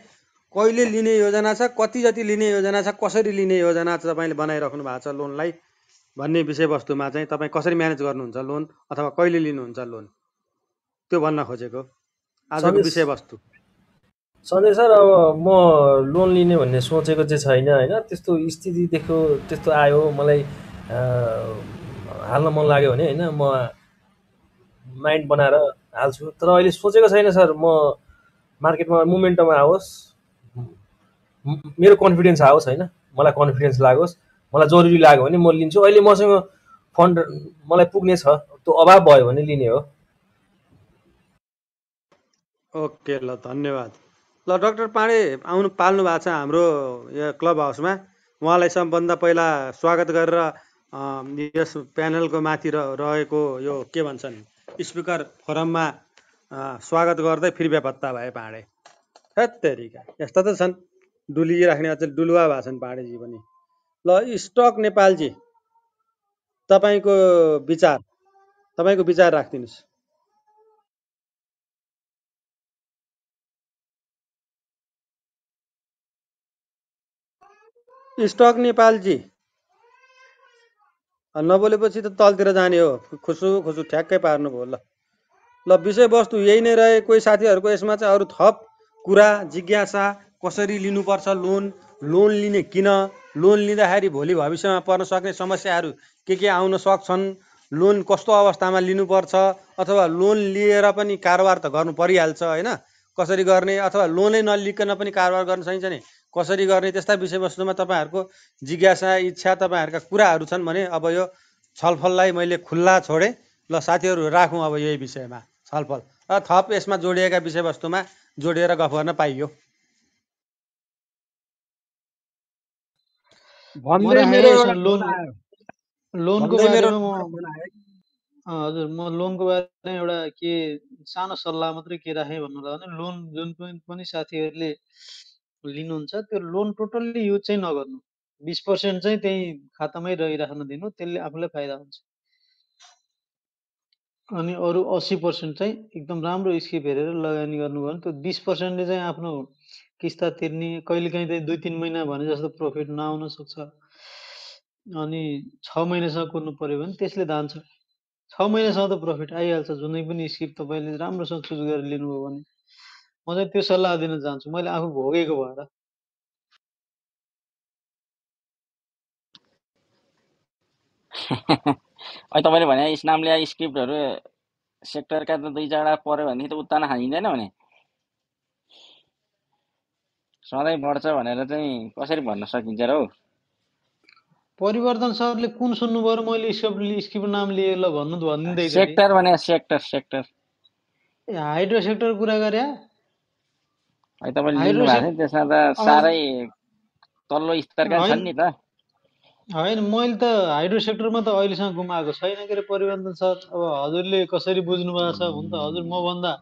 कहिले लिने योजना छ? कति जति लिने योजना छ? कसरी लिने योजना तपाईँले बनाइराख्नु भएको छ? लोनलाई भन्ने विषयवस्तुमा चाहिँ तपाईँ कसरी म्यानेज गर्नुहुन्छ लोन, अथवा कहिले लिनुहुन्छ लोन, त्यो भन्न खोजेको आजको विषयवस्तु। सन्देश सर, अब म लोन लिने भन्ने सोचेको चाहिँ छैन होइन। त्यस्तो स्थिति देखो, त्यस्तो आयो, मलाई हाल्न मन लाग्यो भने होइन म माइन्ड बनाएर हाल्छु। तर अहिले सोचेको छैन सर, म मार्केटमा मोमेन्टमा आओस्, मेरो कन्फिडेन्स आओस् होइन, मलाई कन्फिडेन्स लागोस्, मलाई जरुरी लाग्यो भने म लिन्छु। अहिले मसँग फन्ड मलाई पुग्ने छ, त्यो अभाव भयो भने लिने हो। ओके ल धन्यवाद। ल डाक्टर पाण्डे आउनु पाल्नु भएको छ हाम्रो यो क्लब हाउसमा, उहाँलाई सबभन्दा पहिला स्वागत गरेर यस प्यानलको माथि रहेको यो के भन्छन् स्पिकर फोरममा स्वागत गर्दै फेरि बेपत्ता भए पाण्डे। हेत्तेरिका यस्ता त छन् डुलिराख्ने, अझै डुलुवा भएको छन् पाण्डेजी पनि। ल स्टक नेपालजी, तपाईँको विचार राखिदिनुहोस्। स्टक नेपालजी नबोलेपछि त तलतिर जाने हो, खुसु खुसु ठ्याक्कै पार्नु भयो। ल विषयवस्तु यही नै रहे। कोही साथीहरूको यसमा चाहिँ अरू थप कुरा जिज्ञासा, कसरी लिनुपर्छ लोन, लोन लिने किन, लोन लिँदाखेरि भोलि भविष्यमा पर्न सक्ने समस्याहरू के आउन सक्छन्, लोन कस्तो अवस्थामा लिनुपर्छ, अथवा लोन लिएर पनि कारोबार त गर्नु परिहाल्छ होइन, कसरी गर्ने, अथवा लोनै नलिकन पनि कारोबार गर्न सकिन्छ नि, कसरी गर्ने, त्यस्ता विषयवस्तुमा तपाईँहरूको जिज्ञासा इच्छा तपाईँहरूका कुराहरू छन् भने अब यो छलफललाई मैले खुल्ला छोडेँ। ल साथीहरू राखौँ अब यही विषयमा छलफल, र थप यसमा जोडिएका विषयवस्तुमा जोडिएर गफ गर्न पाइयो। हजुर, म लोनको बारेमा एउटा के सानो सल्लाह मात्रै के राखेँ भन्नु होला भने, लोन जुन पनि साथीहरूले लिनुहुन्छ त्यो लोन टोटल्ली युज चाहिँ नगर्नु, 20% चाहिँ त्यही खातामै रहिराख्न दिनु, त्यसले आफूलाई फाइदा हुन्छ। अनि अरू 80% चाहिँ एकदम राम्रो स्किप हेरेर लगानी गर्नुभयो भने त्यो 20%ले चाहिँ आफ्नो किस्ता तिर्ने, कहिलेकाहीँ चाहिँ 2-3 महिना भने जस्तो प्रफिट नआउन सक्छ, अनि 6 महिनासम्म कुर्नु पऱ्यो भने त्यसले धान्छ। 6 महिनासम्म त प्रफिट आइहाल्छ जुनै पनि स्किप तपाईँले राम्रोसँग चुज गरेर लिनुभयो भने। म चाहिँ त्यो सल्लाह दिन चाहन्छु, मैले आफू भोगेको भएर। अनि तपाईँले भने इस्लामले स्क्रिप्टहरू सेक्टरका त 2-4 पऱ्यो भनेदेखि त उत्तान हानिँदैन भने सधैँ बढ्छ भनेर चाहिँ कसरी भन्न सकिन्छ र हौ? परिवर्तन सरले कुन सुन्नु भयो मैले स्क्रिप्ट नाम लिएँ? ल भन्नु भनिदिँदै सेक्टर भने सेक्टर ए हाइड्रो सेक्टर कुरा गरे। त्यसमा त साह्रै तल्लो स्तरका छन् नि त। होइन, मैले त हाइड्रो सेक्टरमा त अहिलेसम्म गुमाएको छैन के अरे परिवर्तन सर। अब हजुरले कसरी बुझ्नुभएको छ हुन त हजुर मभन्दा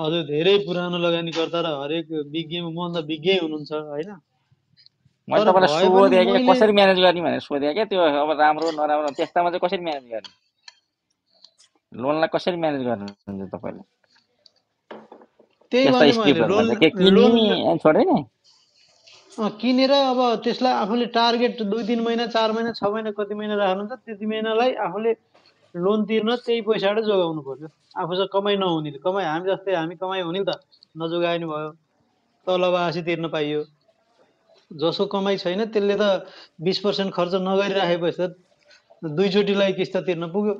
हजुर धेरै पुरानो लगानीकर्ता र हरेक विज्ञमा मभन्दा विज्ञै हुनुहुन्छ होइन। मैले तर तपाईँलाई सोधेँ के कसरी म्यानेज गर्ने भनेर सोधेँ के, त्यो अब राम्रो नराम्रो त्यस्तामा चाहिँ कसरी म्यानेज गर्ने, लोनलाई कसरी म्यानेज गर्नुहुन्छ तपाईँले? त्यही भने छोड्दैन किनेर अब त्यसलाई आफूले टार्गेट 2-3 महिना 4 महिना 6 महिना कति महिना राख्नुहुन्छ त्यति महिनालाई आफूले लोन तिर्न त्यही पैसाबाट जोगाउनु पर्यो। आफूसँग कमाइ नहुने त कमाइ हामी जस्तै हामी कमाइ हुने त नजोगाए नि भयो, तलबवासी तिर्न पाइयो। जसको कमाइ छैन त्यसले त 20% खर्च नगरिराखेपछि त दुईचोटिलाई किस्ता तिर्न पुग्यो।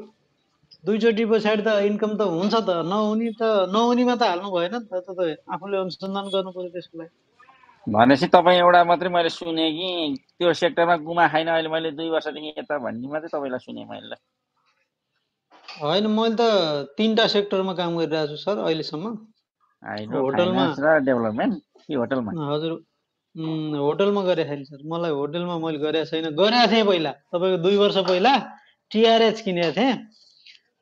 दुईचोटि पछाडि त इन्कम त हुन्छ त, नहुनेमा त हाल्नु भएन नि त, आफूले अनुसन्धान गर्नु पर्यो त्यसको लागि। भनेपछि तपाईँ एउटा मात्रै मैले सुने कि त्यो सेक्टरमा गुमा खाइन अहिले, मैले 2 वर्षदेखि यता भन्ने मात्रै तपाईँलाई सुने मैले। होइन मैले त 3टा सेक्टरमा काम गरिरहेको छु सर अहिलेसम्म। होटलमा डेभलपमेन्ट कि होटलमा? हजुर होटलमा गरे खालि सर, मलाई होटलमा मैले गरेको छैन। गरेको थिएँ पहिला, तपाईँको 2 वर्ष पहिला TRH किनेको थिएँ।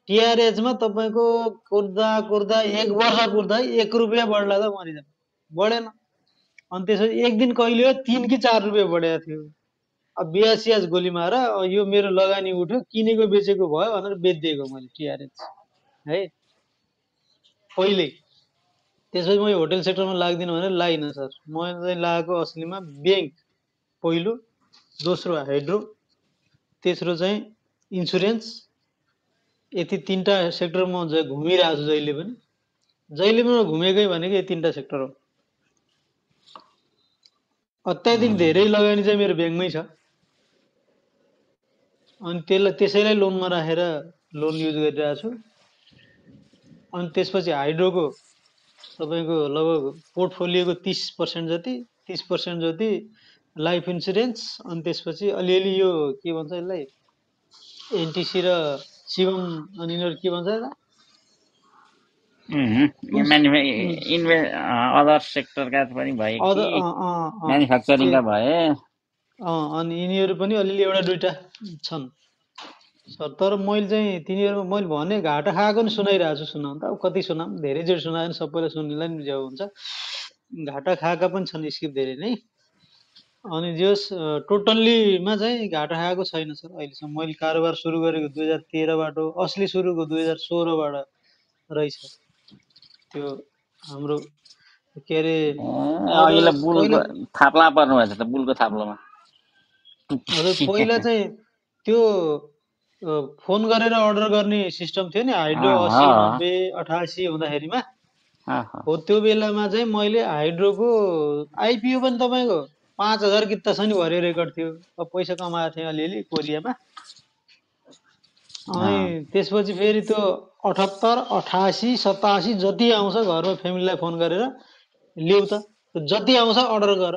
TRHमा तपाईँको कुर्दा कुर्दा 1 वर्ष कुर्दा 1 रुपियाँ बढ्ला त मरिजा बढेन। अनि त्यसपछि एक दिन कहिले हो 3 कि 4 रुपियाँ बढेको थियो। अब बियासियाज गोली मार यो मेरो लगानी उठ्यो, किनेको बेचेको भयो भनेर बेचिदिएको मैले TRH है पहिले। त्यसपछि म होटल सेक्टरमा लाग्दिनँ भनेर लागिनँ सर। मैले चाहिँ लगाएको असलीमा ब्याङ्क पहिलो, दोस्रो हाइड्रो, तेस्रो चाहिँ इन्सुरेन्स। यति 3टा सेक्टर म घुमिरहेको छु जहिले पनि घुमेकै भनेको यी 3टा सेक्टर हो। अत्याधिक धेरै लगानी चाहिँ मेरो ब्याङ्कमै छ, अनि त्यसैलाई लोनमा राखेर लोन युज गरिरहेको छु। अनि त्यसपछि हाइड्रोको तपाईँको लगभग पोर्टफोलियोको 30% जति 30% जति लाइफ इन्सुरेन्स, अनि त्यसपछि अलिअलि यो के भन्छ यसलाई NTC र शिवम, अनि यिनीहरू के भन्छ अदर सेक्टरका पनि भए म्यानुफ्याक्चरिङका भए, अनि यिनीहरू पनि अलिअलि 1-2 छन् सर। तर मैले चाहिँ तिनीहरूमा मैले भने घाटा खाएको नि सुनाइरहेको छु। सुनाउनु त अब कति सुनाऊँ, धेरै जेट सुनाएन सबैलाई सुन्नेलाई नि ज्याउ हुन्छ। घाटा खाएका पनि छन् स्किप धेरै नै, अनि जस टोटल्लीमा चाहिँ घाटा खाएको छैन सर अहिलेसम्म। मैले कारोबार सुरु गरेको 2013बाट, असली सुरुको 2016बाट रहेछ त्यो हाम्रो के अरे थाप्ला पर्नु भएछ त बुलको थाप्लामा। हजुर पहिला चाहिँ त्यो फोन गरेर अर्डर गर्ने सिस्टम थियो नि हाइड्रो 80, 90, 88 हुँदाखेरिमा, हो त्यो बेलामा चाहिँ मैले हाइड्रोको IPO पनि तपाईँको 5000 किता छ नि भरे रेकर्ड थियो। अब पैसा कमाएको थिएँ अलिअलि कोरियामा। अनि त्यसपछि फेरि त्यो 78, 88, 87 जति आउँछ घरमा फ्यामिलीलाई फोन गरेर ल्याउ त, जति आउँछ अर्डर गर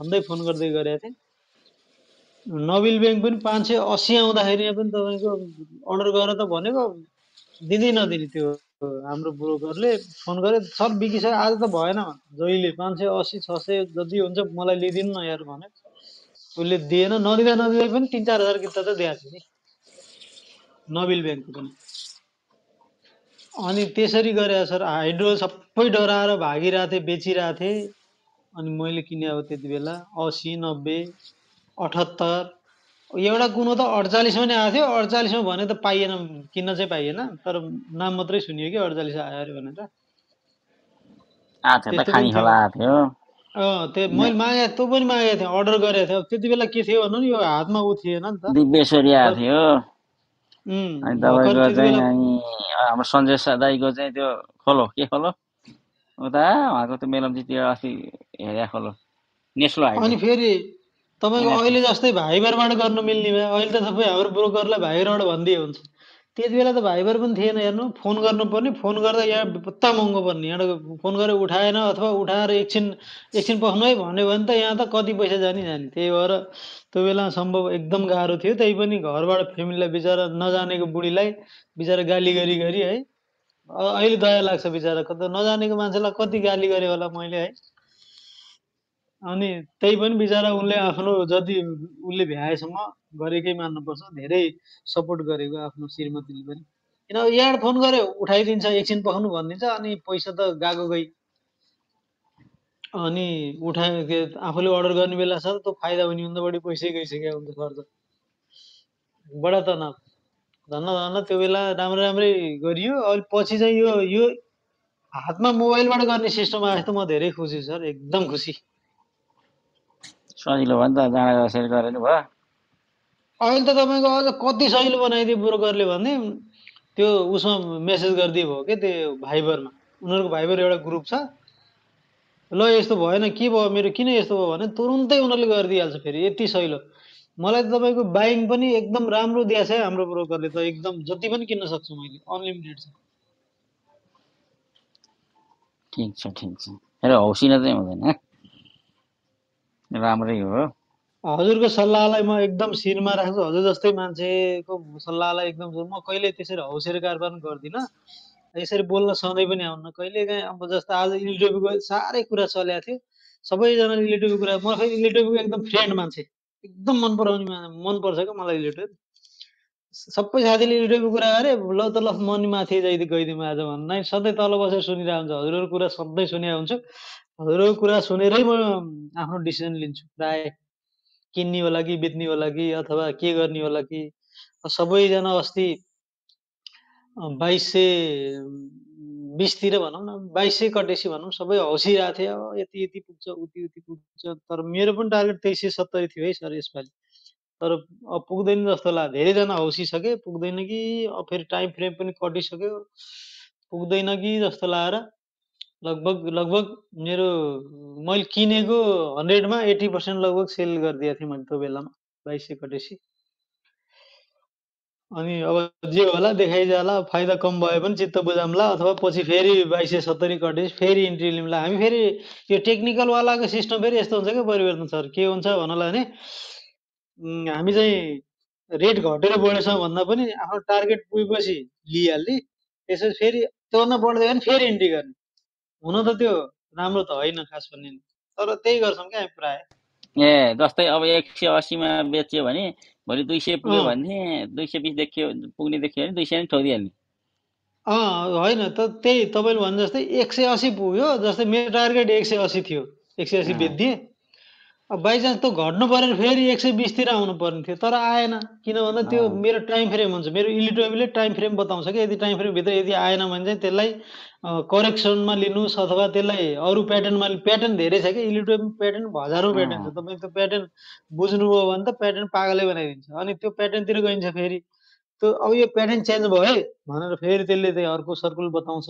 भन्दै फोन गर्दै गरेको थिएँ। नबिल ब्याङ्क पनि 580 आउँदाखेरि पनि तपाईँको अर्डर गर त भनेको दिँदै नदिने त्यो हाम्रो ब्रोकरले फोन गरे, सर बिकिसक्यो आज त भएन जहिले 580, 600 जति हुन्छ मलाई लिइदिनु न यार भने। उसले दिएन, नदिँदा नदिँदै पनि 3-4 हजार किता त दिएको थियो नि नबिल ब्याङ्कको पनि। अनि त्यसरी गरे सर हाइड्रो सबै डराएर भागिरहेको थिएँ, बेचिरहेको थिएँ। अनि मैले किने अब त्यति बेला 80, 90, 78, एउटा कुनो त 48 नै आएको थियो। 48 भने त पाइएन, किन्न चाहिँ पाइएन, तर नाम मात्रै सुनियो कि 48 आयो अरे भनेर। त्यो मैले मागेको, तँ पनि मागेको थिएँ, अर्डर गरेको थिएँ। त्यति बेला के थियो भन्नु नि, यो हातमा थिएन नि त। अनि तपाईँको चाहिँ हाम्रो सञ्जय दाईको चाहिँ त्यो खोलो के खोलो उता उहाँको त्यो मेलम्चीतिर अस्ति हेरे खोलो नेस्लो हाइड्रो। अनि फेरि तपाईँको अहिले जस्तै भाइबरबाट गर्नु मिल्ने भयो। अहिले त सबै हाम्रो ब्रोकरलाई भाइबरबाट भनिदियो हुन्छ, त्यति बेला त भाइबर पनि थिएन। हेर्नु फोन गर्नुपर्ने, फोन गर्दा यहाँ पत्ता महँगो पर्ने, यहाँ फोन गरेर उठाएन अथवा उठाएर एकछिन पस्नु है भन्यो भने त यहाँ त कति पैसा जाने। त्यही भएर त्यो बेला सम्भव एकदम गाह्रो थियो। त्यही पनि घरबाट फ्यामिलीलाई बिचरा नजानेको बुढीलाई बिचरा गाली गरी गरी है, अहिले दया लाग्छ बिचरा, नजानेको मान्छेलाई कति गाली गरेँ होला मैले है। अनि त्यही पनि बिचरा उनले आफ्नो जति उनले भ्याएसम्म गरेकै मान्नुपर्छ। धेरै सपोर्ट गरेको आफ्नो श्रीमतीले पनि, किन यार फोन गर्यो उठाइदिन्छ, एकछिन पखाउनु भनिन्छ, अनि पैसा त गएको गई। अनि उठाए आफूले अर्डर गर्ने बेला छ त फाइदा हुने हुन्छ, बढी पैसै गइसक्यो हुन्छ खर्च, बडा तनाव। धन्न धन्न त्यो बेला राम्रो राम्रै गरियो। अहिले पछि चाहिँ यो यो हातमा मोबाइलबाट गर्ने सिस्टम आए त म धेरै खुसी सर, एकदम खुसी। सजिलो भयो नि त जाँडा जसरी गरेनु भयो। अहिले त तपाईँको अझ कति सजिलो बनाइदियो ब्रोकरले भने, त्यो उसमा मेसेज गरिदिए भयो कि त्यो भाइबरमा, उनीहरूको भाइबर एउटा ग्रुप छ, ल यस्तो भएन के भयो मेरो किन यस्तो भयो भने तुरुन्तै उनीहरूले गरिदिइहाल्छ। फेरि यति सजिलो मलाई त तपाईँको बाइङ पनि एकदम राम्रो दिएको छ हाम्रो ब्रोकरले, त एकदम जति पनि किन्न सक्छु मैले, अनलिमिटेड छ। ठिक छ ठिक छ, हेर हौसिना चाहिँ हुँदैन, राम्रै हो। हजुरको सल्लाहलाई म एकदम शिरमा राख्छु, हजुर जस्तै मान्छेको सल्लाहलाई एकदम म कहिले त्यसरी हौसेर कारबार गर्दिनँ, यसरी बोल्न सधैँ पनि आउन कहिले काहीँ। अब जस्तो आज इलेक्ट्रोबीको साह्रै कुरा चलेको थियो, सबैजनाले इलेक्ट्रोबीको कुरा, म फेरि इलेक्ट्रोबीको एकदम फ्रेन्ड मान्छे, एकदम मन पराउने मनपर्छ क्या मलाई इलेक्ट्रोबी। सबै साथीले इलेक्ट्रोबीको कुरा गरे, ल त ल मन माथि गइदिउँ आज भन्न, सधैँ तल बसेर सुनिरहेको हुन्छ, हजुरहरूको कुरा सधैँ सुनिरहेको हुन्छु, हजुरको कुरा सुनेरै म आफ्नो डिसिजन लिन्छु, प्राय किन्ने होला कि बेच्ने होला कि अथवा के गर्ने होला कि। सबैजना अस्ति 2220 तिर भनौँ न 2200 कटेसी भनौँ, सबै हौसिरहेको थिए अब यति यति पुग्छ उति उति पुग्छ, तर मेरो पनि टार्गेट 2370 थियो है सर यसपालि, तर अब पुग्दैन जस्तो लाग्यो। धेरैजना हौसिसके पुग्दैन कि, अब फेरि टाइम फ्रेम पनि कटिसक्यो, पुग्दैन कि जस्तो लागेर लगभग लगभग मेरो मैले किनेको 100मा 80% लगभग सेल गरिदिएको थिएँ मैले त्यो बेलामा 2200 कटेसी। अनि अब जे होला देखाइजाला, फाइदा कम भए पनि चित्त बुझाउँला, अथवा पछि फेरि 2270 कटेसी फेरि इन्ट्री लिउँला हामी। फेरि यो टेक्निकलवालाको सिस्टम फेरि यस्तो हुन्छ क्या परिवर्तन सर, के हुन्छ भन्नलाई भने हामी चाहिँ रेट घटेर बढेछ भन्दा पनि आफ्नो टार्गेट पुगेपछि लिइहाल्ने, त्यसपछि फेरि त्योभन्दा बढ्दै भने फेरि इन्ट्री गर्ने, हुन त त्यो राम्रो त होइन खास भन्ने, तर त्यही गर्छौँ क्या हामी प्राय। ए जस्तै अब 180मा बेच्यो भने भोलि 200 पुग्यो भने 220 देखियो पुग्ने देखियो भने 200 नै छोडिहाल्ने। होइन त त्यही तपाईँले भने जस्तै 180 पुग्यो, जस्तै मेरो टार्गेट 180 थियो, 180 बेच्दिए, अब बाइचान्स त घट्नु पऱ्यो फेरि 120 तिर आउनु पर्ने थियो, तर आएन, किन भन्दा त्यो मेरो टाइम फ्रेम हुन्छ, मेरो इलिटोबीले टाइम फ्रेम बताउँछ कि यदि टाइम फ्रेमभित्र यदि आएन भने चाहिँ त्यसलाई करेक्सनमा लिनुहोस्, अथवा त्यसलाई अरू प्याटर्नमा, प्याटर्न धेरै छ कि इलिटोबी प्याटर्न हजारौँ प्याटर्न छ, तपाईँ त्यो प्याटर्न बुझ्नुभयो भने त प्याटर्न पागलै बनाइदिन्छ, अनि त्यो प्याटर्नतिर गइन्छ फेरि त्यो अब यो प्याटर्न चेन्ज भयो है भनेर फेरि त्यसले त्यही अर्को सर्कुल बताउँछ,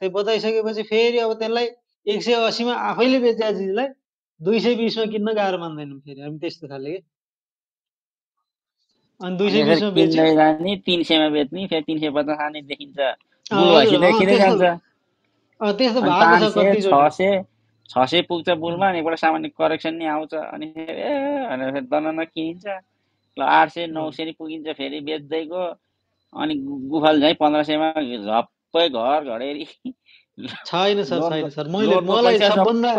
त्यही बताइसकेपछि फेरि अब त्यसलाई 180मा आफैले बेचे चिजलाई 220 मा किन्न गाह्रो मान्दैनौँ फेरि हामी, त्यस्तो खाले के। अनि 220 मा बेच्दै जाने, 300 मा बेच्ने, फेरि 350 आने देखिन्छ, त्यस्तो भएको छ। कति 600 पुग्छ बुलमा, अनि एउटा सामान्य करेक्सन नै आउँछ, अनि फेरि दनन किनिन्छ, ल 800 900 नै पुगिन्छ फेरि बेच्दै गयो, अनि गुफाल झै 1500 मा झप्पै घर घडेरी। छैन सर छैन सर, मैले मलाई सबभन्दा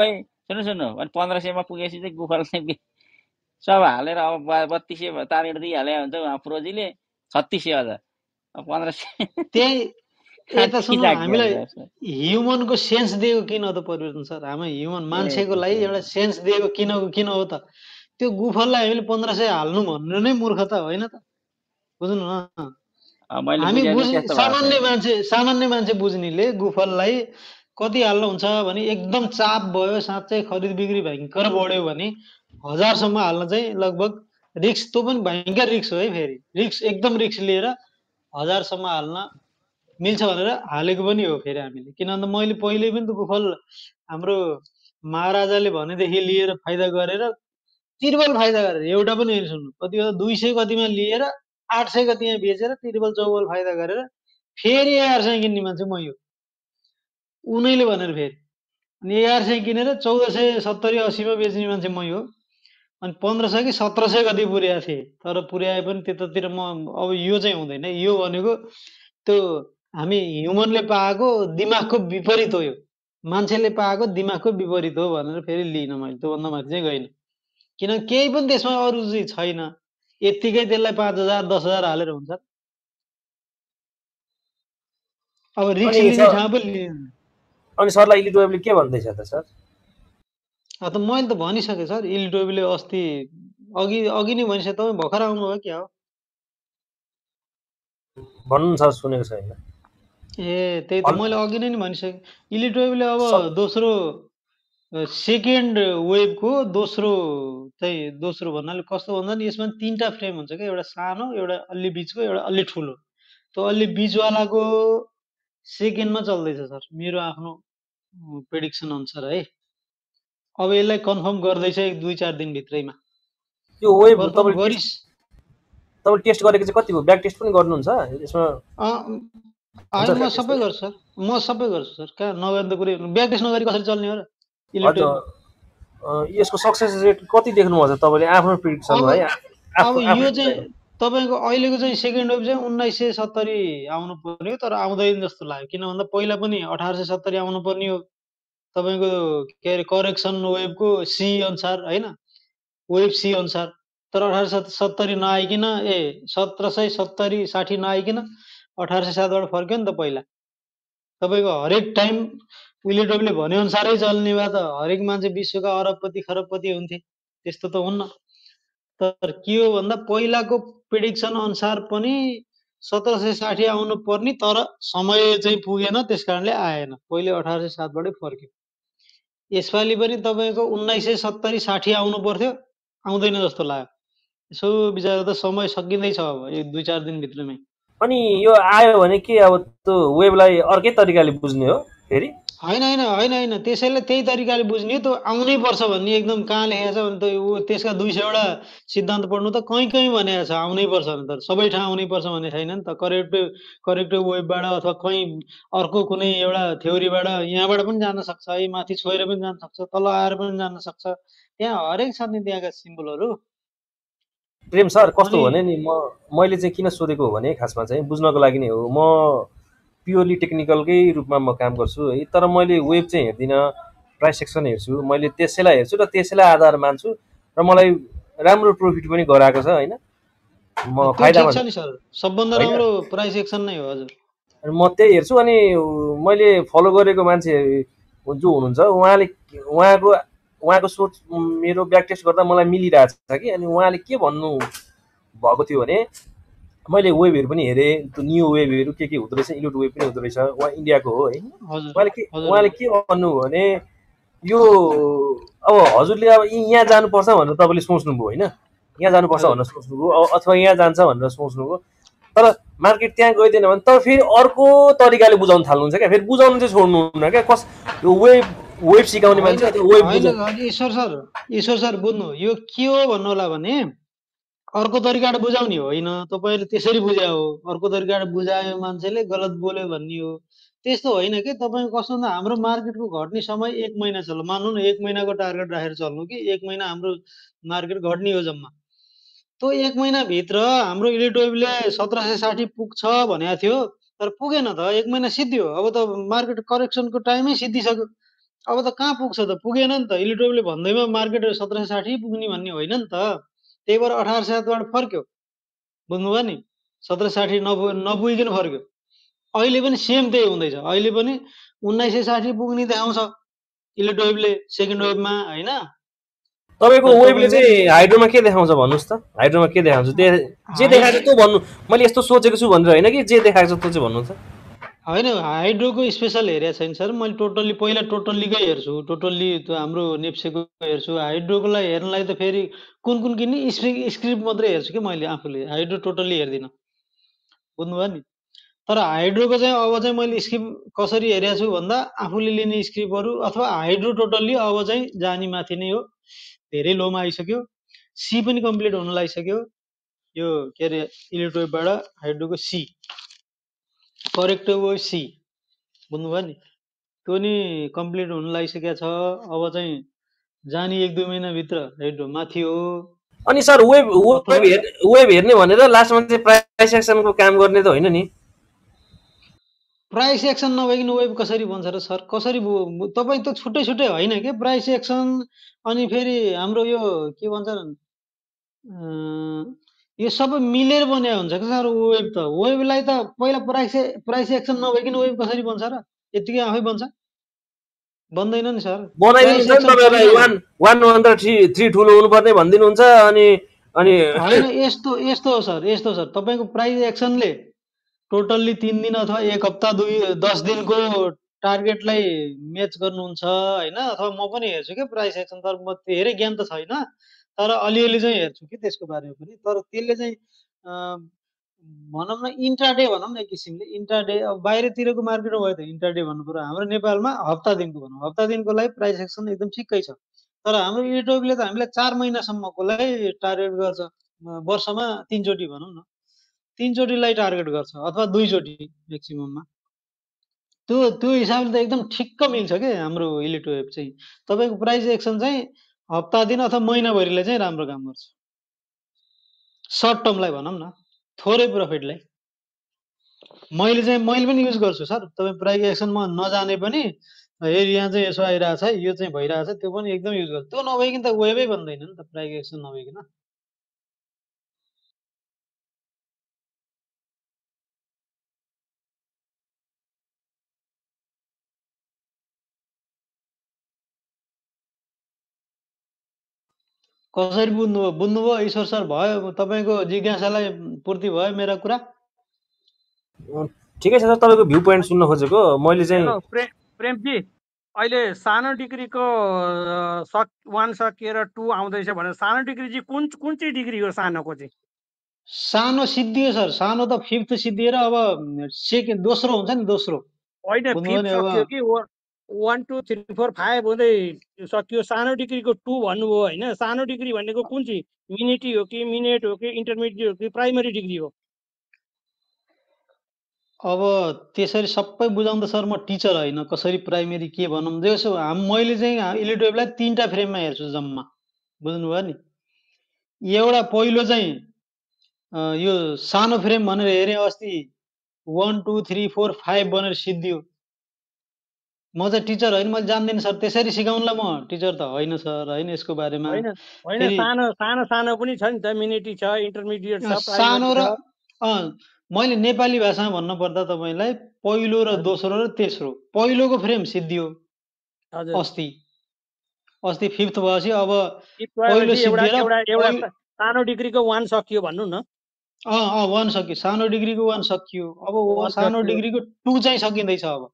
सुन्नु अनि 1500 मा पुगेपछि चाहिँ गुफल सब हालेर अब 3200 टार्गेट दिइहाले हुन्छ फ्रोजीले, 3600 हजार 1500 त्यही। यता सुन्नु हामीलाई ह्युमनको सेन्स दिएको किन हो त परिवर्तन सर, हामी ह्युमन मान्छेको लागि एउटा सेन्स दिएको किन हो त, त्यो गुफललाई हामीले 1500 हाल्नु भन्नु नै मूर्खता होइन त, बुझ्नु न हामी सामान्य मान्छे बुझ्नेले गुफललाई कति हाल्नु हुन्छ भने एकदम चाप भयो, साँच्चै खरिद बिक्री भयङ्कर बढ्यो भने 1000सम्म हाल्न चाहिँ लगभग रिक्स, त्यो पनि भयङ्कर रिक्स हो है, फेरि रिक्स एकदम रिक्स लिएर 1000सम्म हाल्न मिल्छ भनेर हालेको पनि हो फेरि हामीले, किनभने मैले पहिले पनि त गुफल हाम्रो महाराजाले भनेदेखि लिएर फाइदा गरेर त्रिबल फाइदा गरेर एउटा पनि सुन्नु कति 200 कतिमा लिएर 800 कतिमा बेचेर त्रिबल चौबल फाइदा गरेर फेरि 1000 किन्ने मान्छे म यो उनैले भनेर फेरि अनि 1100 किनेर 1470 80 मा बेच्ने मान्छे मै हो, अनि 1500 कि 1700 कति पुर्याएको थिएँ, तर पुर्याए पनि त्यतातिर म अब यो चाहिँ हुँदैन, यो भनेको त्यो हामी ह्युमनले पाएको दिमागको विपरीत हो, यो मान्छेले पाएको दिमागको विपरीत हो भनेर फेरि लिइन मैले त्यो भन्दा माथि चाहिँ गइन किन केही पनि त्यसमा अरुचि छैन यतिकै त्यसलाई 5000 10000 हालेर हुन्छ अब रिक्स लिने ठाउँ पनि लिइन अनि सरलाई इलिटोएबले के भन्दै छ त सर अ त मैले त भनिसके सर इलिटोएबले अस्ति अघि नै भनिसके तपाई भखरा आउनु हो के हो भन्नु छ सुनेको छैन ए त्यही त मैले अघि नै भनिसके इलिटोएबले अब दोस्रो सेकेन्ड वेभ को दोस्रो चाहिँ दोस्रो भन्नाले कस्तो भन्दा नि यसमा तीनटा फ्रेम हुन्छ के एउटा सानो एउटा अलि बीचको एउटा अलि ठूलो त्यो अलि बीच वालाको सेकेन्डमा चल्दै छ सर मेरो आफ्नो प्रेडिक्सन अनुसार है अब यसलाई कन्फर्म गर्दै छ 1-2-4 दिन भित्रैमा यो वेभ तपाईले तपाईले टेस्ट गरेको चाहिँ कति भयो ब्याक टेस्ट पनि गर्नुहुन्छ यसमा म सबै गर्छु सर का नगर्ने कुरा ब्याक टेस्ट नगरी कसरी चल्ने हो र यसको सक्सेस रेट कति देख्नु हुन्छ तपाईले आफ्नो प्रेडिक्सन है अब यो चाहिँ तपाईको अहिलेको चाहिँ सेकेन्ड वेभ चाहिँ 1970 आउनु पर्ने हो तर आउँदैन जस्तो लाग्यो किन भन्दा पहिला पनि 1870 आउनु पर्ने हो तपाईको के अरे करेक्सन वेभ को सी अनुसार हैन वेभ सी अनुसार तर 1870 नआइकिन ए 1770 60 नआइकिन 1807 बाट फर्क्यो नि त पहिला तपाईको हरेक टाइम इलिटोएबले भने अनुसारै चल्ने भए त हरेक मान्छे विश्वका अरबपति खरबपति हुन्थे त्यस्तो त हुन्न तर के हो भन्दा पहिलाको प्रेडिक्सन अनुसार पनि 1760 आउनु पर्ने तर समय चाहिँ पुगेन त्यसकारणले आएन पहिले 1807 बाटै फर्क्यो यसपाली पनि तपाईको 1970 60 आउनु पर्थ्यो आउँदैन जस्तो लाग्यो यसो विचार त समय सकिँदै छ अब 1-2-4 दिन भित्रमै अनि यो आयो भने के अब त्यो वेभलाई अर्कै तरिकाले बुझ्ने हो फेरि हैन त्यसैले त्यही तरिकाले बुझ्ने त्यो आउनै पर्छ भन्ने एकदम कहाँ लेखेको छ भने त्यो त्यसका 200 वटा सिद्धान्त पढ्नु त कहीं भनेको छ आउनै पर्छ नि त सबै ठाउँ आउनै पर्छ भन्ने छैन नि त करेक्टिव वेभबाट अथवा कहीं अर्को कुनै एउटा थ्योरीबाट यहाँबाट पनि जान सक्छ है माथि छोएर पनि जान सक्छ तल आएर पनि जान सक्छ त्यहाँ हरेक साथी त्यहाँका सिम्बलहरु प्रेम सर कस्तो भने नि मैले चाहिँ किन सोधेको हो भने खासमा चाहिँ बुझ्नको लागि नै हो म प्योरली टेक्निकलकै रूपमा म काम गर्छु है तर मैले वेभ चाहिँ हेर्दिन प्राइस सेक्सन हेर्छु मैले त्यसैलाई हेर्छु र त्यसैलाई आधार मान्छु र मलाई राम्रो प्रॉफिट पनि गराएको छ हैन म फाइदामा छ नि सर सबभन्दा राम्रो प्राइस सेक्सन नै हो हजुर अनि म त्यही हेर्छु अनि मैले फलो गरेको मान्छे जो हुनुहुन्छ उहाँको सोच मेरो ब्याक टेस्ट गर्दा मलाई मिलिरहेछ कि अनि उहाँले के भन्नु भएको थियो भने मैले वेभहरु पनि हेरे त्यो न्यू वेभहरु के हुँदै रहेछ इलिट वेभ पनि हुँदै रहेछ उहाँ इन्डियाको हो हैन उहाँले के भन्नु भने यो अब हजुरले अब यहाँ जानु पर्छ भनेर तपाईले सोच्नुभयो हैन यहाँ जानु पर्छ भनेर सोच्नुभयो अथवा यहाँ जान्छ भनेर सोच्नुभयो तर मार्केट त्यहाँ गइदैन भने त फेरि अर्को तरिकाले बुझाउन थाल्नुहुन्छ के फेरि बुझाउन चाहिँ छोड्नुहुन्न के कस यो वेभ सिकाउने मान्छे त्यो वेभ बुझाउन ईश्वर सर बुझ्नु यो के हो भन्नु होला भने अर्को तरिकाबाट बुझाउने होइन तपाईहरुले त्यसरी बुझायो अर्को तरिकाबाट बुझायो मान्छेले गलत बोल्यो भन्ने हो त्यस्तो होइन के तपाई कस्तो भन्दा हाम्रो मार्केटको घट्ने समय 1 महिना छ ल मान्नु न 1 महिनाको टार्गेट राखेर चल्नु कि 1 महिना हाम्रो मार्केट घट्ने हो जम्मा त्यो 1 महिना भित्र हाम्रो इलिटोएबले 1760 पुग्छ भनेको थियो तर पुगेन त 1 महिना सिद्धियो अब त मार्केट करेक्सनको टाइमै सिद्धिसक्यो अब त कहाँ पुग्छ त पुगेन नि त इलिटोएबले भन्दैमा मार्केट 1760 पुग्ने भन्ने होइन नि त त्यही भएर 1807 बाट फर्क्यो बुझ्नुभयो नि 1760 नपुगिकन फर्क्यो अहिले पनि सेम त्यही हुँदैछ अहिले पनि 1960 पुग्ने देखाउँछ इलिटोएबले सेकेन्ड वेभमा हैन तपाईको वेभले चाहिँ हाइड्रोमा के देखाउँछ भन्नुस् त हाइड्रोमा के देखाउँछ जे देखाएको छ त्यो भन्नु मैले यस्तो सोचेको छु भनेर हैन कि जे देखाएको छ त्यो चाहिँ भन्नु त हैन हाइड्रोको स्पेशल हेरे छैन सर मैले टोटल्ली पहिला टोटल्लीकै हेर्छु टोटल्ली त्यो हाम्रो नेप्सेको हेर्छु हाइड्रोकोलाई हेर्नलाई त फेरि कुन किन्ने स्क्रिप्ट मात्रै हेर्छु के मैले आफुले हाइड्रो टोटल्ली हेर्दिन बुझ्नुभयो नि तर हाइड्रोको चाहिँ अब चाहिँ मैले स्क्रिप्ट कसरी हेरेको छु भन्दा आफुले लिने स्क्रिप्टहरु अथवा हाइड्रो टोटल्ली अब चाहिँ जानी माथि नै हो धेरै लोमा आइसक्यो सी पनि कम्प्लिट हुन लागिसक्यो यो के अरे इलिटोएबबाट हाइड्रोको सी करेक्टिव वेभ सी बुझ्नुभयो नि त्यो नि कम्प्लिट हुन लागिसकेको छ अब चाहिँ जानी 1-2 महिना भित्र हेर्नु माथि हो अनि सर वेभ हेर्ने भनेर लास्टमा चाहिँ प्राइस एक्सनको काम गर्ने त हैन नि प्राइस एक्सन नभइकन वेब कसरी बन्छ र सर? कसरी तपाई त छुट्टै छुट्टै हैन के प्राइस एक्सन अनि फेरि हाम्रो यो के भन्छ यो सबै मिलेर बन्या हुन्छ के सर वेब त? वेबलाई त पहिला प्राइस एक्सन नभइकन वेब कसरी बन्छ र? यतिकै आफै बन्छ बन्दैन नि सर। बनाइदिन्छ नि तपाईहरुलाई 1 1 1 3 ठुलो हुनुपर्ने भन्दिनु हुन्छ अनि अनि हैन यस्तो सर तपाईको प्राइस एक्सनले टोटल्ली 3 दिन अथवा 1 हप्ता 10 दिनको टार्गेटलाई म्याच गर्नुहुन्छ हैन? अथवा म पनि हेर्छु के प्राइस एक्सन तर म धेरै ज्ञान त छैन तर अलिअलि चाहिँ हेर्छु के त्यसको बारेमा पनि। तर त्यसले चाहिँ भनौं न इन्ट्राडे भनौं न एक किसिमले इन्ट्राडे अब बाहिरतिरको मार्केटमा भयो त इन्ट्राडे भन्नु पर्यो। हाम्रो नेपालमा हप्ता दिनको भनौं हप्ता दिनको लागि प्राइस एक्सन एकदम ठिकै छ तर हाम्रो युट्युबले त हामीलाई 4 महिनासम्मकोलाई टार्गेट गर्छ वर्षमा 3 चोटी भनौं न 3 चोटीलाई टार्गेट गर्छ अथवा 2 चोटी म्याक्सिमममा। त्यो हिसाबले त एकदम ठिक्क मिल्छ के हाम्रो इलिट वेब चाहिँ तपाईको प्राइस एक्सन चाहिँ हप्ता दिन अथवा महिना भरिले चाहिँ राम्रो काम गर्छ सर्ट टर्मलाई भनौं न थोरै प्रॉफिटलाई। मैले पनि युज गर्छु सर तपाई प्राइस एक्सनमा नजाने पनि यहाँ चाहिँ यसो आइराछ यो चाहिँ भइराछ त्यो पनि एकदम युज गर्छु। त्यो नभइकन त वेबै बन्दैन नि त प्राइस एक्सन नभइकन। कसरी बुझ्नुभयो ईश्वर सर? भयो तपाईको जिज्ञासालाई पूर्ति भयो मेरो कुरा? ठीकै छ सर तपाईको भ्यू प्वाइन्ट सुन्न खोजेको मैले चाहिँ। प्रेमजी अहिले सानो डिग्रीको 1 सकिएर 2 आउँदैछ भने सानो डिग्री चाहिँ कुन चाहिँ डिग्री हो? सानोको चाहिँ सानो सिद्धियो सर सानो त 5th सिद्धिएर अब सेकेन्ड दोस्रो हुन्छ नि दोस्रो हैन 5th सकियो कि 1 2 3 4 5 हुँदै सकियो। सानो डिग्रीको 2 भन्नुभयो हैन? सानो डिग्री भनेको कुन चाहिँ मिनेटी हो कि मिनेट हो कि इन्टरमिडिएट हो कि प्राइमरी डिग्री हो? अब त्यसरी सबै बुझाउन त सर म टीचर हैन कसरी प्राइमरी के भनम जसो मैले चाहिँ इलिट वेबलाई 3 टा फ्रेममा हेर्छु जम्मा बुझ्नु भयो नि। एउटा पहिलो चाहिँ यो सानो फ्रेम भनेर हेरे अस्ति 1 2 3 4 5 भनेर सिद्धियो। म चाहिँ टीचर हैन मैले जान्दिन सर त्यसरी सिकाउनला म टीचर त हैन सर हैन यसको बारेमा हैन। सानो सानो सानो पनि छ नि त मिनेटी छ इन्टरमिडिएट छ सानो र मैले नेपाली भाषामा भन्न पर्दा तपाईलाई पहिलो र दोस्रो र तेस्रो पहिलोको फ्रेम सिद्धियो हजुर अस्ति 5th भएपछि अब पहिलो सिद्धिएर एउटा सानो डिग्रीको 1 सकियो भन्नु न। अ 1 सकियो सानो डिग्रीको 1 सकियो अब सानो डिग्रीको 2 चाहिँ सकिँदै छ। अब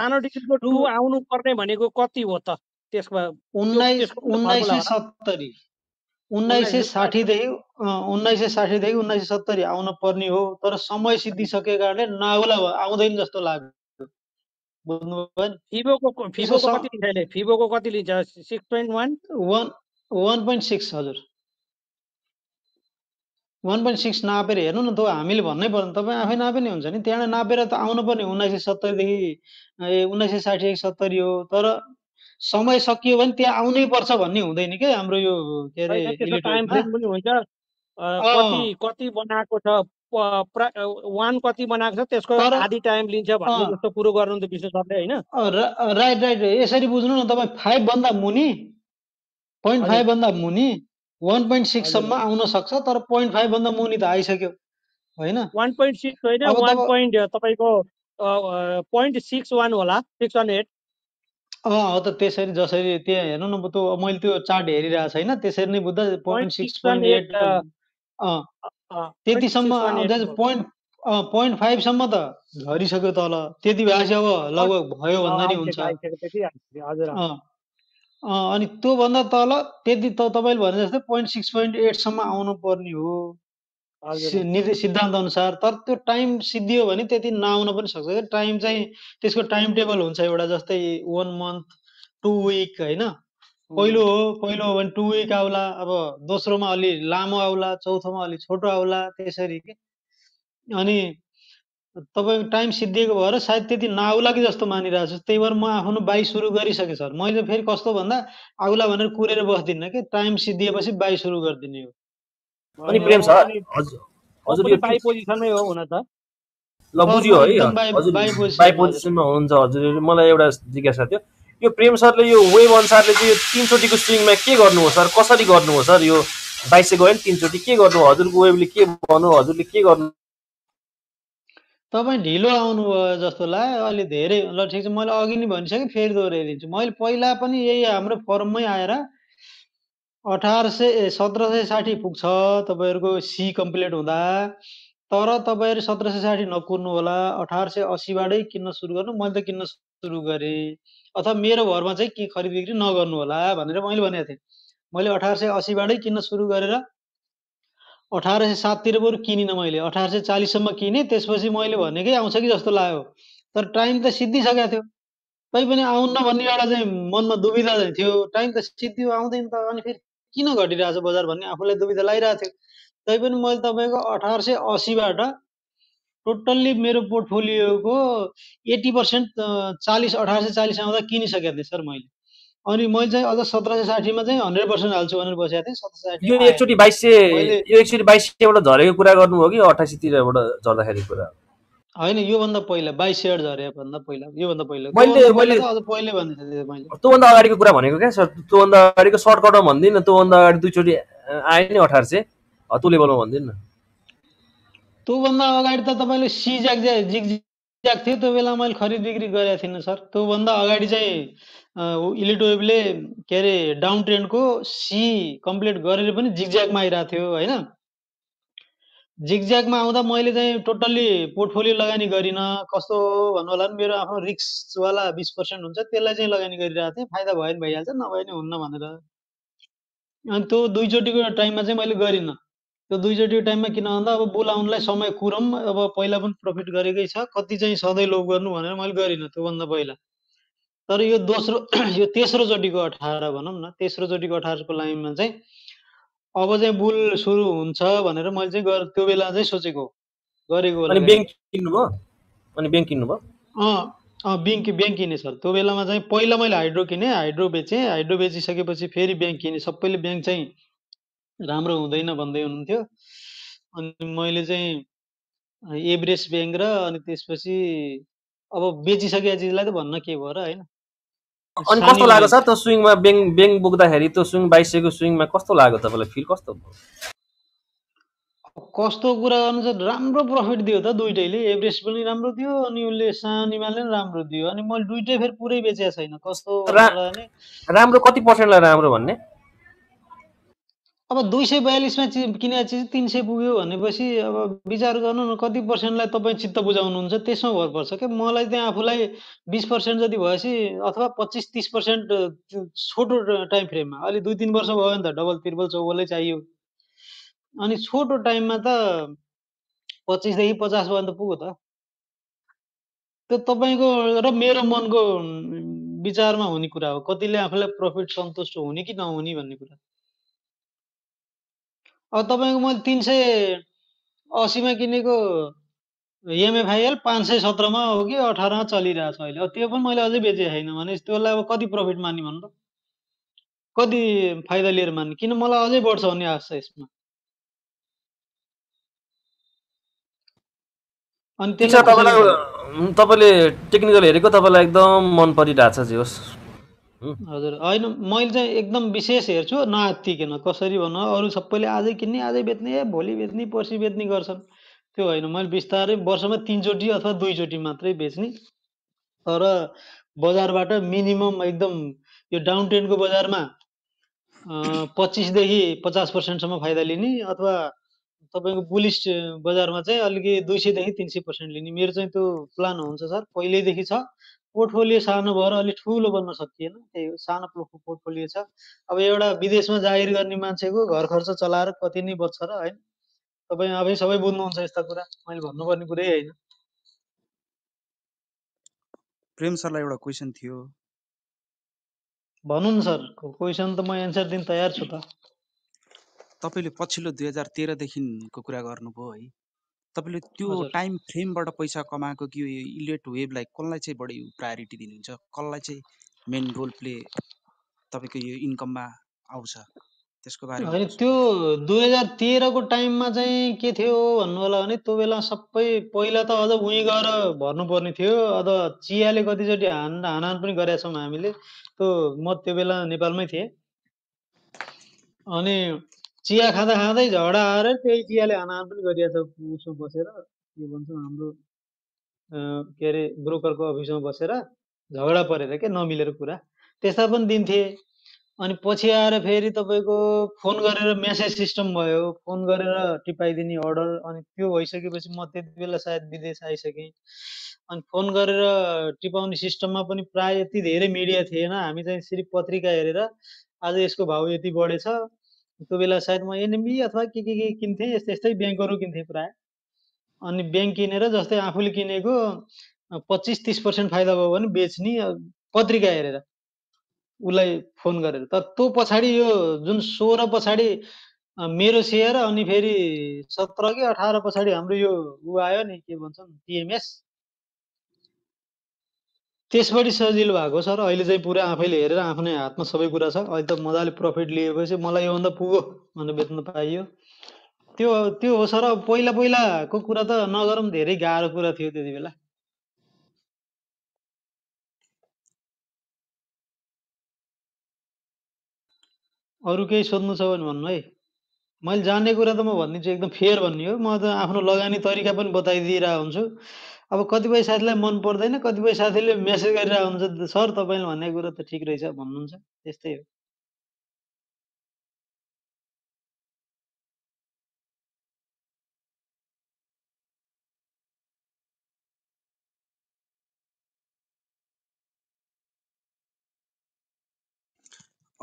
सानो डिग्रीको 2 आउनु पर्ने भनेको कति हो त? त्यसमा 1960 देखि 1970 आउन पर्ने हो तर समय सिद्धिसकेको कारणले नआउला आउँदैन जस्तो लाग्यो बुझ्नु भयो नि। फिबोको कति लिन्छ अहिले? फिबोको कति लिन्छ? 6.1 1.6 हजुर 1.6 नापेर हेर्नु न त हामीले भन्नै पर्दैन तपाई आफै नापे नै हुन्छ नि त्यहाँ नापेर त आउनु पर्ने 1970 देखि 1960 70 हो तर समय सकियो भने त्यहाँ आउनै पर्छ भन्ने हुँदैन के हाम्रो यो के रे टाइम फ्रेम पनि हुन्छ। कति बनाएको छ 1 कति बनाएको छ त्यसको आधी टाइम लिन्छ भन्ने जस्तो कुरा गर्नु त विशेष गर्ने हैन? राइट राइट यसरी बुझ्नु न तपाई 5 भन्दा मुनि 0.5 भन्दा मुनि 1.6 सम्म आउन सक्छ तर 0.5 भन्दा मुनि त आइसक्यो हैन? 1.6 हैन 1. तपाईको 0.61 होला 618 हो त त्यसरी जसरी त्यहाँ हेर्नु न त्यो मैले त्यो चार्ट हेरिरा छैन त्यसरी नै बुझ्दा 0.6.8 त्यति सम्म आउँदा 0.5 सम्म त झरिसक्यो तल त्यति भएपछि अब लगभग भयो भन्दा नि हुन्छ हजुर। अनि त्यो भन्दा तल त्यति त तपाईले भने जस्तै 0.6.8 सम्म आउनु पर्ने हो निर्देश सिद्धान्त अनुसार तर त्यो टाइम सिद्धियो भने त्यति नआउन पनि सक्छ। टाइम चाहिँ त्यसको टाइम टेबल हुन्छ एउटा जस्तै 1 मन्थ 2 विक हैन? पहिलो हो भने 2 विक आउला अब दोस्रोमा अलि लामो आउला चौथोमा अलि छोटो आउला त्यसरी के। अनि तपाईको टाइम सिद्धिएको भएर सायद त्यति नआउला कि जस्तो मानिरा छु त्यही भएर म आफ्नो बाइ सुरु गरिसके सर। मैले फेरि कस्तो भन्दा आउला भनेर कुरेर बस्दिन के टाइम सिद्धिएपछि बाइ सुरु गर्दिने हो। अनि प्रेम सर हजुर हजुर यो बाइ पोजिसनमै हो हुन त बुझियो है बाइपोजिसनमा हुनुहुन्छ हजुरले। मलाई एउटा जिज्ञासा थियो, यो प्रेम सरले यो वेभ अनुसारले चाहिँ यो तीनचोटीको स्ट्रिङमा के गर्नु हो सर, कसरी गर्नु हो सर? यो 22 गयो नि तीनचोटी के गर्नु हो हजुरको वेभले, के भन्नु हजुरले के गर्नु? तपाई ढिलो आउनु भयो जस्तो लाग्यो अलि धेरै। ल ठीक छ, मैले अघि नि भनिसके फेरि दोहोराइदिन्छु। मैले पहिला पनि यही हाम्रो फोरममै आएर 1760 पुग्छ तपाईहरुको सी कम्प्लिट हुँदा, तर तपाईहरु 1760 नकुर्नु होला, 1880 बाटै किन्न सुरु गर्नु। मैले त किन्न सुरु गरे, अथवा मेरो घरमा चाहिँ के खरिद बिक्री नगर्नु होला भनेर मैले भनेको थिएँ। मैले 1880 बाटै किन्न सुरु गरेर 1807 तिर बरु किनिन, मैले 1840 सम्म किने। त्यसपछि मैले भनेकै आउँछ कि जस्तो लाग्यो, तर टाइम त सिद्धिसकेको थियो। तैपनि आउन्न भन्ने एउटा चाहिँ मनमा दुविधा थियो, टाइम त सिद्धियो आउँदैन त, अनि फेरि किन घटिरहेछ बजार भन्ने आफूलाई दुविधा लागिरहेको थियो। तैपनि मैले तपाईँको 1880बाट टोटल्ली मेरो पोर्टफोलियोको 80% 1840 आउँदा किनिसकेको थिएँ सर मैले। अनि मैले चाहिँ अझ 1760 मा चाहिँ 100% हाल्छु भनेर बसेको थिएँ। 1760 यो एकचोटी 2200बाट झरेको कुरा गर्नुभयो कि 88तिरबाट झर्दाखेरि कुरा हैन? यो भन्दा पहिला 2200 झरे भन्दा पहिला, यो भन्दा पहिला मैले अझ पहिले भन्दै थिए। मैले त्यो भन्दा अगाडिको कुरा भनेको के सर? त्यो भन्दा अगाडिको सर्टकटमा भन्दिन, त्यो भन्दा अगाडि दुईचोटी आए नि 1800 त्यो लेभलमा भन्दिन। त्यो भन्दा अगाडि त तपाईले सी जिग ज्याक थियो, त्यो बेला मैले खरिद बिक्री गरेको थिएन सर। त्यो भन्दा अगाडि चाहिँ इलेक्ट्रोवेभले के रे डाउन ट्रेन्डको सी कम्प्लिट गरेर पनि जिग ज्याकमा आइरा थियो हैन। जिगज्यागमा आउँदा मैले चाहिँ टोटल्ली पोर्टफोलियो लगानी गरिन, कस्तो भन्नु होला नि, मेरो आफ्नो रिस्कवाला 20% हुन्छ त्यसलाई चाहिँ लगानी गरिरहेको थिएँ। फाइदा भयो नि भइहाल्छ, नभए नि हुन्न भनेर। अनि त्यो दुईचोटीको टाइममा चाहिँ मैले गरिनँ। त्यो दुईचोटीको टाइममा किन भन्दा अब बोलाउनलाई समय कुरम, अब पहिला पनि प्रफिट गरेकै छ, कति चाहिँ सधैँ लोभ गर्नु भनेर मैले गरिनँ त्योभन्दा पहिला। तर यो तेस्रोचोटीको 18 भनौँ न, तेस्रोचोटीको 18 को लाइनमा चाहिँ अब चाहिँ बुल सुरु हुन्छ भनेर मैले चाहिँ त्यो बेला चाहिँ सोचेको गरेको होला। अनि बैंक किन्नु भयो? अनि बैंक किन्नु भयो? अँ बैंक किने सर। त्यो बेलामा चाहिँ पहिला मैले हाइड्रो किने, हाइड्रो बेचेँ, हाइड्रो बेचिसकेपछि फेरि बैंक किने। सबैले बैंक चाहिँ राम्रो हुँदैन भन्दै हुनुहुन्थ्यो, अनि मैले चाहिँ एभरेस्ट बैंक र अनि त्यसपछि अब बेचिसकेको चिजलाई त भन्न के भयो र हैन। अनि कस्तो लाग्यो सर त्यो स्विङमा, बैंक बोक्दाखेरि त्यो स्विङ 2200 को स्विङमा कस्तो लाग्यो तपाईलाई? फिल कस्तो भयो? कस्तो कुरा गर्नु सर, राम्रो प्रफिट दियो त दुईटैले, एभरेज पनि राम्रो दियो अनि उले सानीमाले पनि राम्रो दियो। अनि मैले दुईटै फेर पुरै बेचेको छैन, कस्तो राम्रो कति पर्सेन्टलाई राम्रो भन्ने? अब 242 मा किनेको चिज 300 पुग्यो भनेपछि अब विचार गर्नु न कति पर्सेन्टलाई तपाईं चित्त बुझाउनुहुन्छ, त्यसमा भर पर्छ के। मलाई चाहिँ आफूलाई 20% जति भएपछि अथवा 25-30% छोटो टाइम फ्रेममा, अलि 2-3 वर्ष भयो नि त डबल ट्रिपल चौबलै चाहियो, अनि छोटो टाइममा त 25 देखि 50 भयो त पुग्यो त। त्यो तपाईँको र मेरो मनको विचारमा हुने कुरा हो, कतिले आफूलाई प्रफिट सन्तुष्ट हुने कि नहुने भन्ने कुरा। अब तपाईको मैले 380 मा किनेको एमएफआइएल 517 मा हो कि 18 मा चलिरहेछ अहिले। अब त्यो पनि मैले अझै बेचे छैन भने त्यसलाई अब कति प्रफिट मान्ने भन्नु त, कति फाइदा लिएर मान्ने? किन मलाई अझै बढ्छ भन्ने आश छ यसमा। अनि त्यसले तपाईले टेक्निकल हेरेको तपाईलाई एकदम मन परिरहेछ जे होस् हजुर? होइन, मैले चाहिँ एकदम विशेष हेर्छु, नआत्तिकन कसरी भन्न। अरू सबैले आजै किन्ने आजै बेच्ने, भोलि बेच्ने पर्सि बेच्ने गर्छन्, त्यो होइन। मैले बिस्तारै वर्षमा 3 चोटी अथवा 2 चोटी मात्रै बेच्ने, तर बजारबाट मिनिमम एकदम यो डाउन ट्रेन्डको बजारमा 25-50% फाइदा लिने, अथवा तपाईँको बुलिस बजारमा चाहिँ अलिकति 200-300% लिने। मेरो चाहिँ त्यो प्लान हुन्छ सर, पहिल्यैदेखि छ। पोर्टफोलियो सानो भएर अलिक ठुलो बन्न सकिएन, त्यही हो सानो पोर्टफोलियो छ। अब एउटा विदेशमा जाहिर गर्ने मान्छेको घर खर्च चलाएर कति नै बच्छ र हैन? तपाईँ आफै सबै बुझ्नुहुन्छ यस्ता कुरा, मैले भन्नुपर्ने कुरै हैन। प्रेम सरलाई एउटा क्वेशन थियो, भन्नु न सर। क्वेशन त म एन्सर दिन तयार छु त। तपाईले पछिल्लो 2013 देखिको कुरा गर्नुभयो है, तपाईले त्यो टाइम फ्रेमबाट पैसा कमाएको कि इलेट वेभलाई कसलाई चाहिँ बढी प्रायोरिटी दिनुहुन्छ, कसलाई चाहिँ मेन रोल प्ले तपाईको यो इन्कममा आउँछ? त्यसको बारेमा अनि त्यो 2013 को टाइममा चाहिँ के थियो भन्नु होला भने त्यो बेला सबै पहिला त अझ उही गएर भर्नु पर्ने थियो अझ चियाले गति जति हानान पनि गरेका छौं हामीले त्यो म त्यो बेला नेपालमै थिए अनि चिया खादा खादै झगडा आएर त्यही चियाले हानान पनि गरिया छ उसो बसेर के भन्छ हाम्रो के रे ब्रोकरको अफिसमा बसेर झगडा परेर के नमिलेर कुरा त्यसता पनि दिन्थे अनि पछि आएर फेरि तपाईको फोन गरेर मेसेज सिस्टम भयो फोन गरेर टिपाइदिने अर्डर अनि त्यो भइसकेपछि म त्यतिबेला सायद विदेश आइसके अनि फोन गरेर टिपाउने सिस्टममा पनि प्राय यति धेरै मिडिया थिएन हामी चाहिँ सिर्फ पत्रिका हेरेर आज यसको भाव यति बढेछ त्यो बेला सायद म एनएमबी अथवा के किन्थे यस्तै बैंकहरु किन्थे प्राय अनि बैंक किनेर जस्तै आफुले किनेको 25-30% फाइदा भयो भने बेच्नी पत्रिका हेरेर उलाई फोन गरेर तर त्यो पछाडी यो जुन 16 पछाडी मेरो शेयर अनि फेरि 17 कि 18 पछाडी हाम्रो यो उ आयो नि के भन्छन् टीएमएस त्यसपछि सजिलो भएको सर अहिले चाहिँ पुरा आफैले हेरेर आफ्नै हातमा सबै कुरा छ अहिले त मजाले प्रॉफिट लिएपछि मलाई यो भन्दा पुगो भनेर बेच्न पाइयो त्यो त्यो हो सर पहिला पहिलाको कुरा त नगरम धेरै गाह्रो कुरा थियो त्यतिबेला अरु केही सोध्नु छ भने भन्नु है मैले जान्ने कुरा त म भन्दिन्छु एकदम फेयर भन्ने हो म त आफ्नो लगानी तरिका पनि बताइदिरा हुन्छु अब कतिबेर साथीलाई मन पर्दैन कतिबेर साथीले मेसेज गरिरा हुन्छ सर तपाईले भन्ने कुरा त ठीक रहेछ भन्नुहुन्छ त्यस्तै हो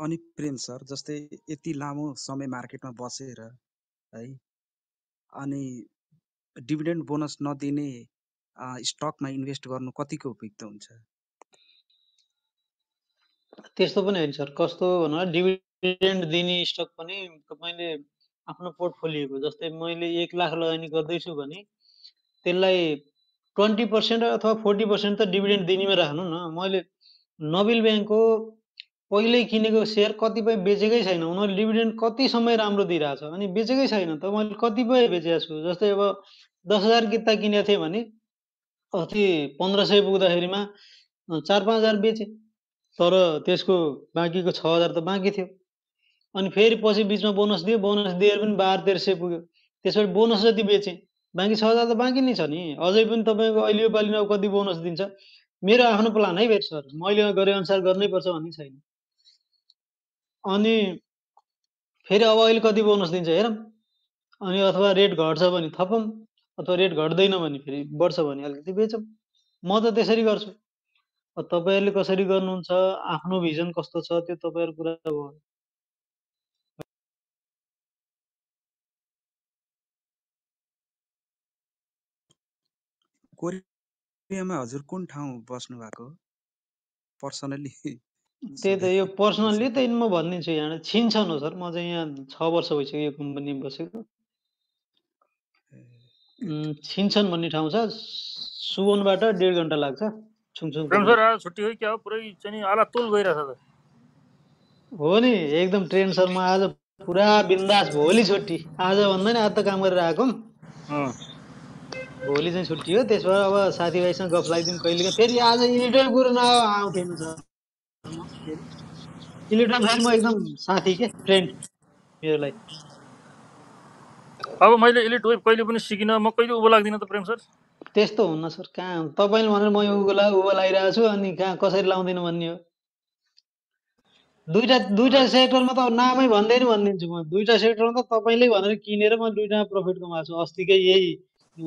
अनि प्रेम सर जस्तै यति लामो समय मार्केटमा बसेर है अनि डिभिडेन्ड बोनस नदिने स्टकमा इन्भेस्ट गर्नु कतिको उपयुक्त हुन्छ त्यस्तो पनि हैन सर कस्तो भन्नु डिभिडेन्ड दिने स्टक पनि तपाईले आफ्नो पोर्टफोलियोको जस्तै मैले 1 लाख लगानी गर्दै छु भने त्यसलाई 20% अथवा 40% त डिभिडेन्ड दिनेमै राख्नु न मैले नोबेल बैंकको पहिले किनेको शेयर कतिपय बेचेकै छैन उनीहरुले डिभिडेन्ड कति समय राम्रो दिइरा छ अनि बेचेकै छैन त मैले कतिपय बेचेया छु जस्तै अब 10000 किता किनेथे थिए भने अति 1500 पुग्दाखेरिमा 4-5000 बेचे तर त्यसको बाँकीको 6000 त बाँकी थियो अनि फेरि पछि बीचमा बोनस दिएर पनि 12-1300 पुग्यो त्यसपछि बोनस जति बेचे बाँकी 6000 त बाँकी नै छ नि अझै पनि तपाईको अहिले यो पालिमा कति बोनस दिन्छ मेरो आफ्नो प्लान है भेट सर मैले गरे अनुसार गर्नै पर्छ भन्ने छैन अनि फेरि अब अहिले कति बोनस दिन्छ हेरम अनि अथवा रेट घट्छ भने थपम अथवा रेट घट्दैन भने फेरि बढ्छ भने अलिकति बेचम म त त्यसरी गर्छु तपाईहरुले कसरी गर्नुहुन्छ आफ्नो भिजन कस्तो छ त्यो तपाईहरु कुरा हो कोरियामा हजुर कुन ठाउँ बस्नु भएको पर्सनली त्यही त यो पर्सनली त म भन्दिन्छु यहाँ छिनछन हो सर म चाहिँ यहाँ 6 वर्ष भइसक्यो यो कम्पनीमा बसेको छिनछन भन्ने ठाउँ छ सुवनबाट 1.5 घण्टा लाग्छ छुङछुङ सर छुट्टी हो के हो पुरै चाहिँ आला तोल गइरा छ हो नि एकदम ट्रेन सर म आज पुरा बिन्दास भोलि छुट्टी आज भन्दैन आज त काम गरेर आको भोलि चाहिँ छुट्टी हो त्यसबाट अब साथीभाइसँग गफ लागिदिम कहिले फेरि आज इडिटर गुरु न आउँथेन सर इलेक्ट्रन फाइल म एकदम साथी के फ्रेन्ड मेरोलाई अब मैले इलेक्ट वेब कहिले पनि सिकिन म कहिले उभो लाग्दिन त प्रेम सर त्यस्तो हुन्न सर कहाँ तपाईले भनेर म उभो लागिरा छु अनि कहाँ कसरी लाउँदिन भन्ने हो दुईटा सेक्टरमा त नामै भन्दैन भन्दिन्छु म दुईटा सेक्टरमा त तपाईले भनेर किनेर म दुईटामा प्रफिट कमाएको छु अस्तिकै यही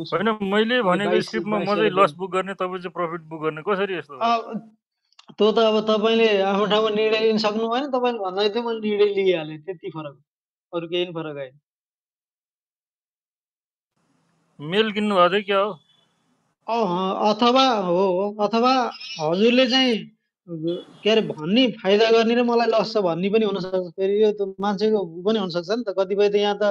हैन मैले भनेको स्क्रिप्टमा म चाहिँ लस बुक गर्ने तपाई चाहिँ प्रफिट बुक गर्ने कसरी यस्तो त्यो त अब तपाईले आफ्नो ठाउँमा निर्णय लिन सक्नु भएन तपाईले भन्दै थियो म निर्णय लिइहाले त्यति फरक अरु केही फरक आएन मेल किन्नु भयो चाहिँ के हो अथवा हो अथवा हजुरले चाहिँ के रे भन्ने फाइदा गर्ने र मलाई लस छ भन्ने पनि हुन सक्छ फेरि यो त मान्छेको पनि हुन सक्छ नि त कतिबेर त यहाँ त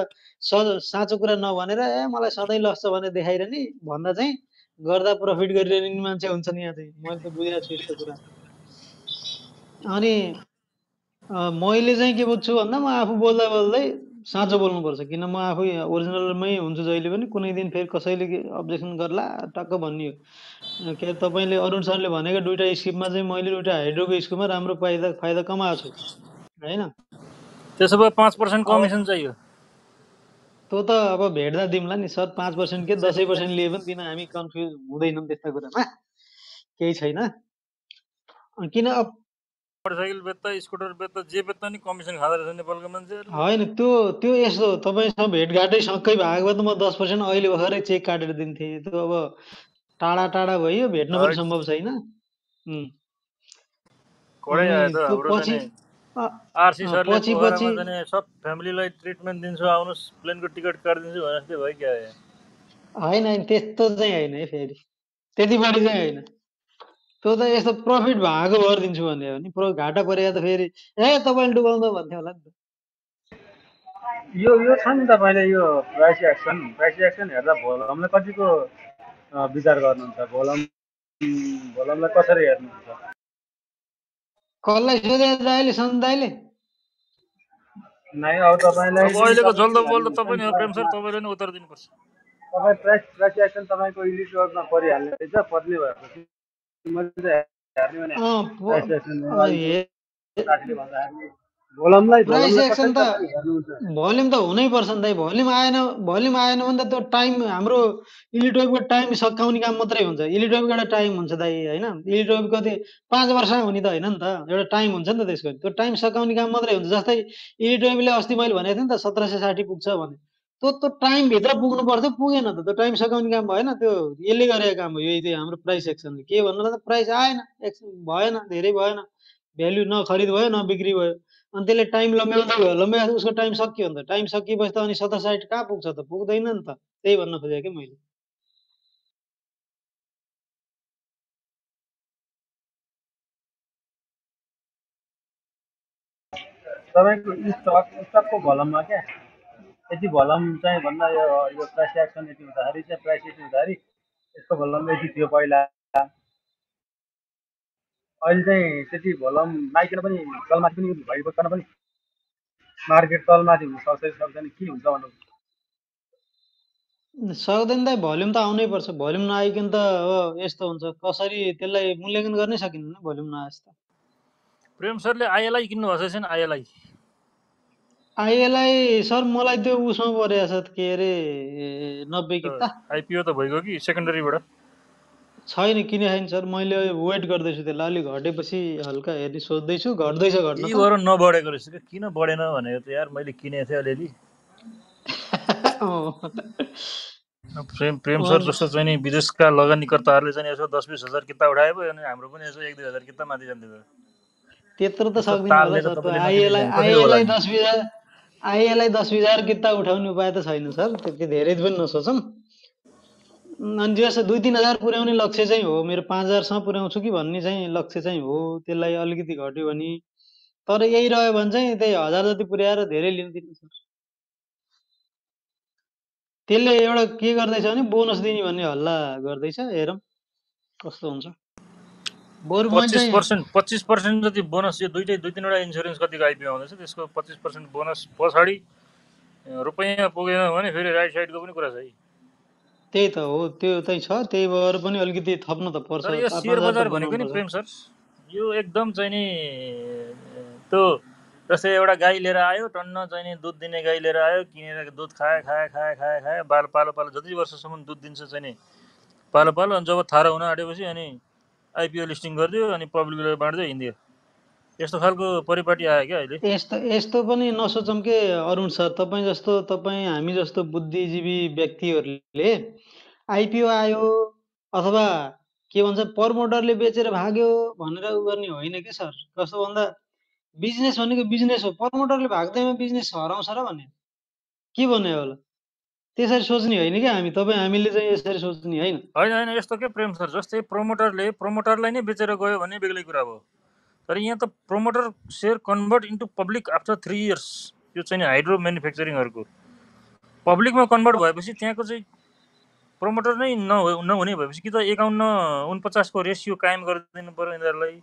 साँचो कुरा नभनेर ए मलाई सधैं लस छ भने देखाइरहने भन्दा चाहिँ गर्दा प्रफिट गरिरहेको मान्छे हुन्छ नि यहाँ चाहिँ मैले त बुझिरहेको छु यस्तो कुरा अनि मैले चाहिँ के बुझ्छु भन्दा म आफू बोल्दा बोल्दै साँचो बोल्नुपर्छ, किन म आफू ओरिजिनलमै हुन्छु जहिले पनि। कुनै दिन फेरि कसैले अब्जेक्सन गर्ला टक्क भन्ने हो। के तपाईँले अरुण सरले भनेको दुईवटा स्किपमा चाहिँ मैले एउटा हाइड्रोको स्किपमा राम्रो फाइदा कमाएको छु हैन। त्यसो भए 5% कमिसन चाहियो। त्यो त अब भेट्दा दिउँला नि सर, 5% के 10% लिए पनि दिन हामी कन्फ्युज हुँदैनौँ त्यस्ता कुरामा, केही छैन। किन अब मोटरसाइकल बेच्दा स्कुटर बेच्दा जे बेच्दा नि कमिसन खादै रहेछ नेपालको मान्छेहरु हैन। त्यो त्यो यस्तो तपाईसँग भेटघाटै सकै भएको भए त म 10% अहिले भर्खरै चेक काटेर दिन्थे। त्यो अब टाडा टाडा भयो, भेट्न पनि सम्भव छैन। कोडै आयो त हाम्रो चाहिँ आरसी सरले भने सब फ्यामिलीलाई ट्रिटमेन्ट दिन्छु, आउनुस प्लेनको टिकट काटिदिन्छु भनेर चाहिँ भयो के हैन। त्यस्तो चाहिँ हैन है, फेरि त्यति बढी चाहिँ हैन। त्यो त यस्तो प्रफिट भएको भएर दिन्छु भन्ने हो नि, घाटा परेको त फेरि ए तपाईँले डुबाउँदा भन्थ्यो होला नि त। यो यो छ नि तपाईँले यो प्राइस एक्सन हेर्दा भोलमले कतिको विचार गर्नुहुन्छ, भोलमलाई कसरी हेर्नुहुन्छ? कसलाई सोधे दाइले सन्दाइले नाइ। अब तपाईलाई अहिलेको जल्दो बोल्दा तपाईले प्रेम सर तपाईले नि उत्तर दिनुपर्छ। तपाई प्राइस एक्सन तपाईको इलिट वर्डमा परिहाल्ने रहेछ पत्नी भएपछि। भोल्युम त हुनै पर्छ नि दाइ। भोल्युम आएन भने त त्यो टाइम हाम्रो इलिटोइपको टाइम सकाउने काम मात्रै हुन्छ। इलिटोइपको एउटा टाइम हुन्छ दाइ हैन। इलिटोइपको त्यो 5 वर्ष हुने त हैन नि त, एउटा टाइम हुन्छ नि त त्यसको। त्यो टाइम सकाउने काम मात्रै हुन्छ। जस्तै इलिटोइपले अस्ति मैले भनेको थिएँ नि त 1760 पुग्छ भने, त्यो टाइम भित्र पुग्नु पर्थ्यो, पुगेन त। त्यो टाइम सकाउने काम भएन, त्यो यसले गरेको काम हो। यही चाहिँ हाम्रो प्राइस एक्सनले के भन्नु त, प्राइस आएन, एक्सन भएन, धेरै भएन, भ्याल्यु न खरिद भयो न बिक्री भयो। अनि त्यसले टाइम लम्ब्याउँदै भयो, लम्ब्याउँदा उसको टाइम सकियो नि त। टाइम सकिएपछि त अनि 1760 कहाँ पुग्छ त, पुग्दैन नि त। त्यही भन्न खोजेँ कि मैले। तपाईँको स्टकको भलममा क्या यति भलम चाहिँ भन्दा यो प्राइस एक्सन यति हुँदाखेरि चाहिँ यसको भलम यति थियो पहिला, अहिले चाहिँ त्यति भलम माइकेर पनि तलमाथि पनि भएको छैन, पनि मार्केट तलमाथि हुन सक्दैन के हुन्छ भन्नु सक्दैन दाइ। भोल्युम त आउनै पर्छ, भोल्युम नआइकन त अब यस्तो हुन्छ, कसरी त्यसलाई मूल्याङ्कन गर्नै सकिन्न भोल्युम नआएछ त। प्रेम सरले आइएलआई किन्नु भएको छैन? आइएलआई सर मलाई त्यो उसमा परेछ के अरे 90 कि त आइपीओ त भइगयो कि सेकेन्डरीबाट छैन, किने छैन सर। मैले वेट गर्दैछु त्यसलाई, अलि घटेपछि हल्का हेर्ने सोच्दै छु। घट्छ यी भएर नबढेको रहेछ के, किन बढेन भनेको त यार मैले किने थिए अलिअलि। प्रेम सर जस्तो चाहिँ नि विदेशका लगानीकर्ताहरूले चाहिँ यसो 10-20 हजार किता उठाए भयो अनि हाम्रो पनि यसो 1-2 हजार किता माथि जान्थ्यो। त्यत्रो त सक्दिन होला सर। त आइएलआई 10-20 हजार किता उठाउने उपाय त छैन सर, त्यति धेरै पनि नसोचौँ। अनि जस्तो 2-3 हजार पुर्याउने लक्ष्य चाहिँ हो मेरो, 5 हजारसम्म पुर्याउँछु कि भन्ने चाहिँ लक्ष्य चाहिँ हो। त्यसलाई अलिकति घट्यो भने, तर यही रह्यो भने चाहिँ त्यही 1000 जति पुर्याएर धेरै लिँदैन सर। त्यसले एउटा के गर्दैछ भने बोनस दिने भन्ने हल्ला गर्दैछ, हेरौँ कस्तो हुन्छ। 25% जति बोनस, यो दुईटै 2-3 वटा इन्स्योरेन्स कतिको आइपी आउँदैछ त्यसको 25% बोनस, पछाडी रुपैयाँ पुगेन भने फेरि राइट साइडको पनि कुरा छ है। त्यही त हो, त्यो चाहिँ छ, त्यही भएर पनि अलिकति थप्न त पर्छ। यो शेयर बजार भनेको नि प्रेम सर, यो एकदम चाहिँ नि त्यो जस्तै एउटा गाई लिएर आयो, टन्न चाहिँ नि दुध दिने गाई लिएर आयो, किनेर दुध खायो, पालो जति वर्षसम्म दुध दिन्छ चाहिँ नि पालो, अनि जब थारो हुन आँटेपछि अनि आइपीओ लिस्टिङ गरिदियो अनि पब्लिकले बाँड्दै हिँड्दियो। यस्तो खालको परिपाटी आयो क्या अहिले। यस्तो पनि नसोचौँ के अरुण सर, हामी जस्तो बुद्धिजीवी व्यक्तिहरूले आइपीओ आयो अथवा के भन्छ प्रमोटरले बेचेर भाग्यो भनेर उ गर्ने होइन के सर। कस्तो भन्दा बिजनेस भनेको बिजनेस हो, प्रमोटरले भाग्दैमा बिजनेस हराउँछ र भने के भन्यो होला, त्यसरी सोच्ने होइन क्या हामी। हामीले चाहिँ यसरी सोच्ने होइन यस्तो के प्रेम सर। जस्तै प्रमोटरलाई नै बेचेर गयो भने बेग्लै कुरा भयो, तर यहाँ त promoter share convert into public after 3 years. यो चाहिँ हाइड्रो म्यानुफ्याक्चरिङहरूको पब्लिकमा कन्भर्ट भएपछि त्यहाँको चाहिँ प्रमोटर नै नहुने भएपछि कि त 51-49को रेसियो कायम गरिदिनु पर्यो यिनीहरूलाई।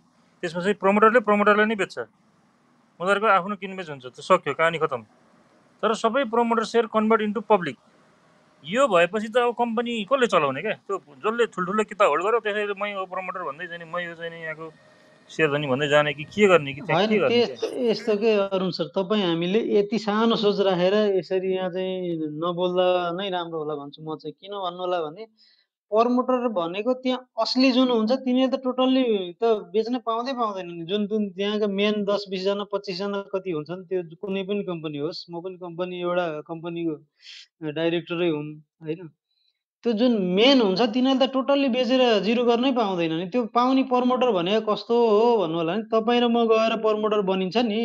त्यसपछि प्रमोटरले नै बेच्छ, उनीहरुको आफ्नो किनबेच हुन्छ त सक्यो कहानी खतम तर सबै promoter share convert into public यो भएपछि त अब कम्पनी कसले चलाउने के त्यो जसले ठुलठुलो किता होल्ड गर्यो त्यसैले म यो प्रमोटर भन्दै चाहिँ नि म यो चाहिँ यहाँको शेयर पनि भन्दै जाने कि के गर्ने कि के गर्ने यस्तो के अरुण सर तपाई हामीले यति सानो सोच राखेर यसरी यहाँ चाहिँ नबोल्दा नै राम्रो होला भन्छु म चाहिँ किन भन्नु होला भने प्रमोटर भनेको त्यहाँ असली जुन हुन्छ तिनीले त टोटल्ली त बेच्न पाउँदै पाउँदैनन् जुन जुन त्यहाँका मेन 10 20 जना 25 जना कति हुन्छन् त्यो कुनै पनि कम्पनी होस् म पनि कम्पनी एउटा कम्पनीको डाइरेक्टरै हुँ हैन त्यो जुन मेन हुन्छ तिनीले त टोटल्ली बेचेर जिरो गर्नै पाउँदैनन् त्यो पाउने प्रमोटर भनेको कस्तो हो भन्नु होला नि तपाई र म गएर प्रमोटर बनिन्छ नि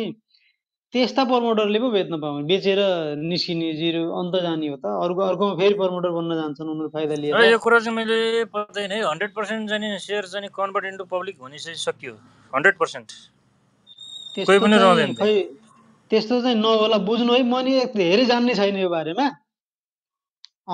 त्यस्ता प्रमोटरले पो बेच्न पाउनु बेचेर निस्किने जिरो अन्त जाने हो त अरुको अर्कोमा फेरि प्रमोटर बन्न जान्छन् उनीहरु फाइदा लिएर र यो कुरा चाहिँ मैले पत्यै नै 100% चाहिँ शेयर चाहिँ कन्भर्ट इन्टु पब्लिक भनि सकियो 100% कुनै पनि रहदैन खै त्यस्तो चाहिँ नहोला बुझ्नु है म नि धेरै जान्ने छैन यो बारेमा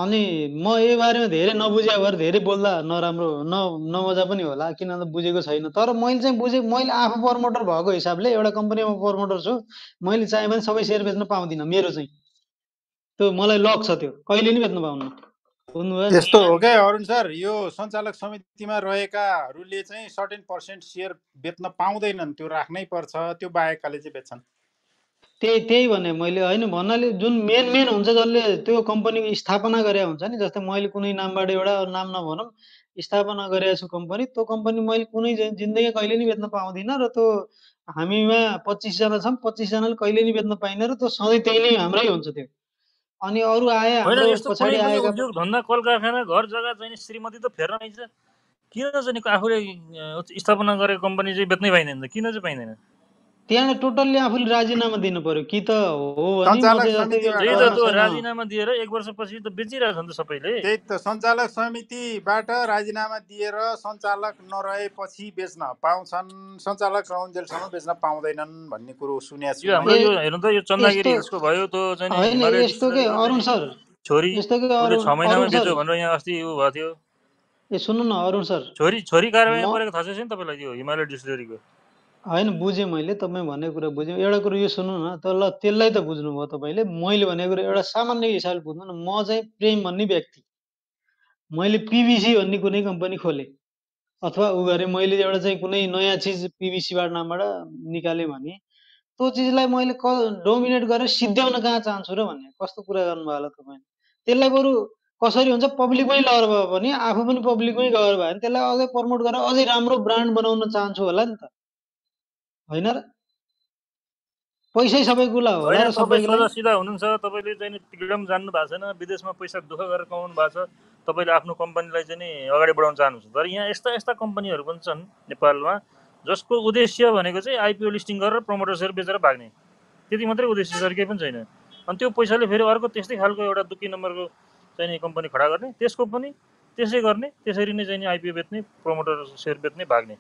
अनि म यो बारेमा धेरै नबुझ्या भएर धेरै बोल्दा नराम्रो नमजा पनि होला किन त बुझेको छैन तर मैले चाहिँ बुझे मैले आफू प्रमोटर भएको हिसाबले एउटा कम्पनीमा प्रमोटर छु मैले चाहे पनि सबै शेयर बेच्न पाउँदिन मेरो चाहिँ त्यो मलाई लक छ त्यो कहिले नि बेच्न पाउनु बुझ्नुभयो यस्तो हो के अरुण सर यो सञ्चालक समितिमा रहेकाहरूले चाहिँ सर्टेन पर्सेन्ट शेयर बेच्न पाउँदैनन् त्यो राख्नै पर्छ त्यो बाहेकले चाहिँ बेच्छन् त्यही भने मैले हैन भन्नाले जुन मेन मेन हुन्छ जसले त्यो कम्पनीको स्थापना गरेको हुन्छ नि जस्तै मैले कुनै नामबाट एउटा नाम नभनम स्थापना गरेको छु कम्पनी त्यो कम्पनी मैले कुनै जिन्दगी कहिले नि बेच्न पाउँदिन र त्यो हामीमा 25 जना छम 25 जनाले कहिले नि बेच्न पाइने र त्यो सधैँ त्यही नै हाम्रै हुन्छ त्यो अनि अरु आए हाम्रो पछाडी आएका उद्योग धन्दा कलकारखाना घर जग्गा चाहिँ श्रीमती त फेर्न आइन्छ किन चाहिँ आफूले स्थापना गरेको कम्पनी चाहिँ बेच्नै पाइदैन त किन चाहिँ पाइदैन त्यहाँ टोटल्ली आफुले राजीनामा दिनु पर्यो कि त हो अनि त्यो राजीनामा दिएर 1 वर्षपछि त बेचिराछन् त सबैले त्यही त सञ्चालक समितिबाट राजीनामा दिएर सञ्चालक नरहेपछि बेच्न पाउँछन् सञ्चालक रहन्जेलसम्म बेच्न पाउँदैनन् भन्ने कुरा सुनेछु यो हाम्रो यो हेर्नु त यो चन्दागिरी यसको भयो त चाहिँ मैले यस्तो के अरुण सर छोरी यस्तो के अरु 6 महिनामा बेच्यो भनेर यहाँ अस्ति उ भयो थियो ए सुन्नु न अरुण सर छोरी कारबाहीमा परेको थाहा छैन तपाईलाई यो हिमालय डिस्टिलरीको हैन बुझे मैले तपाई भन्ने कुरा बुझे एउटा कुरा यो सुन्नु न त ल त्यसलाई त बुझ्नु भयो तपाईले मैले भनेको कुरा एउटा सामान्य हिसाबले बुझ्नु न म चाहिँ प्रेम भन्ने व्यक्ति मैले पीबीसी भन्ने कुनै कम्पनी खोले अथवा उ गरे मैले एउटा चाहिँ कुनै नयाँ चीज पीबीसी बाट नामबाट निकाले भने त्यो चीजलाई मैले डोमिनेट गरेर सिद्ध्याउन कहाँ चाहन्छु र भन्ने कस्तो कुरा गर्नु भयो होला तपाईले त्यसलाई बरु कसरी हुन्छ पब्लिकमै लहर भयो भने आफू पनि पब्लिकमै गएर भयो भने त्यसलाई अझै प्रमोट गरेर अझै राम्रो ब्रान्ड बनाउन चाहन्छु होला नि त हैन र पैसै सबै कुरा हो र सबै कुरा सिधा हुनुहुन्छ तपाईले चाहिँ फ्रीडम जान्नु भएको छैन विदेशमा पैसा दुख गरेर कमाउनु भएको छ तपाईले आफ्नो कम्पनीलाई चाहिँ अगाडि बढाउन चाहनुहुन्छ तर यहाँ यस्ता कम्पनीहरु पनि छन् नेपालमा जसको उद्देश्य भनेको चाहिँ आईपीओ लिस्टिङ गरेर प्रमोटर शेयर बेचेर भाग्ने त्यति मात्रै उद्देश्य सर के पनि छैन अनि त्यो पैसाले फेरि अर्को त्यस्तै खालको एउटा दुकी नम्बरको चाहिँ कम्पनी खडा गर्ने त्यसको पनि त्यसै गर्ने त्यसरी नै चाहिँ आईपीओ बेच्ने प्रमोटर शेयर बेच्ने भाग्ने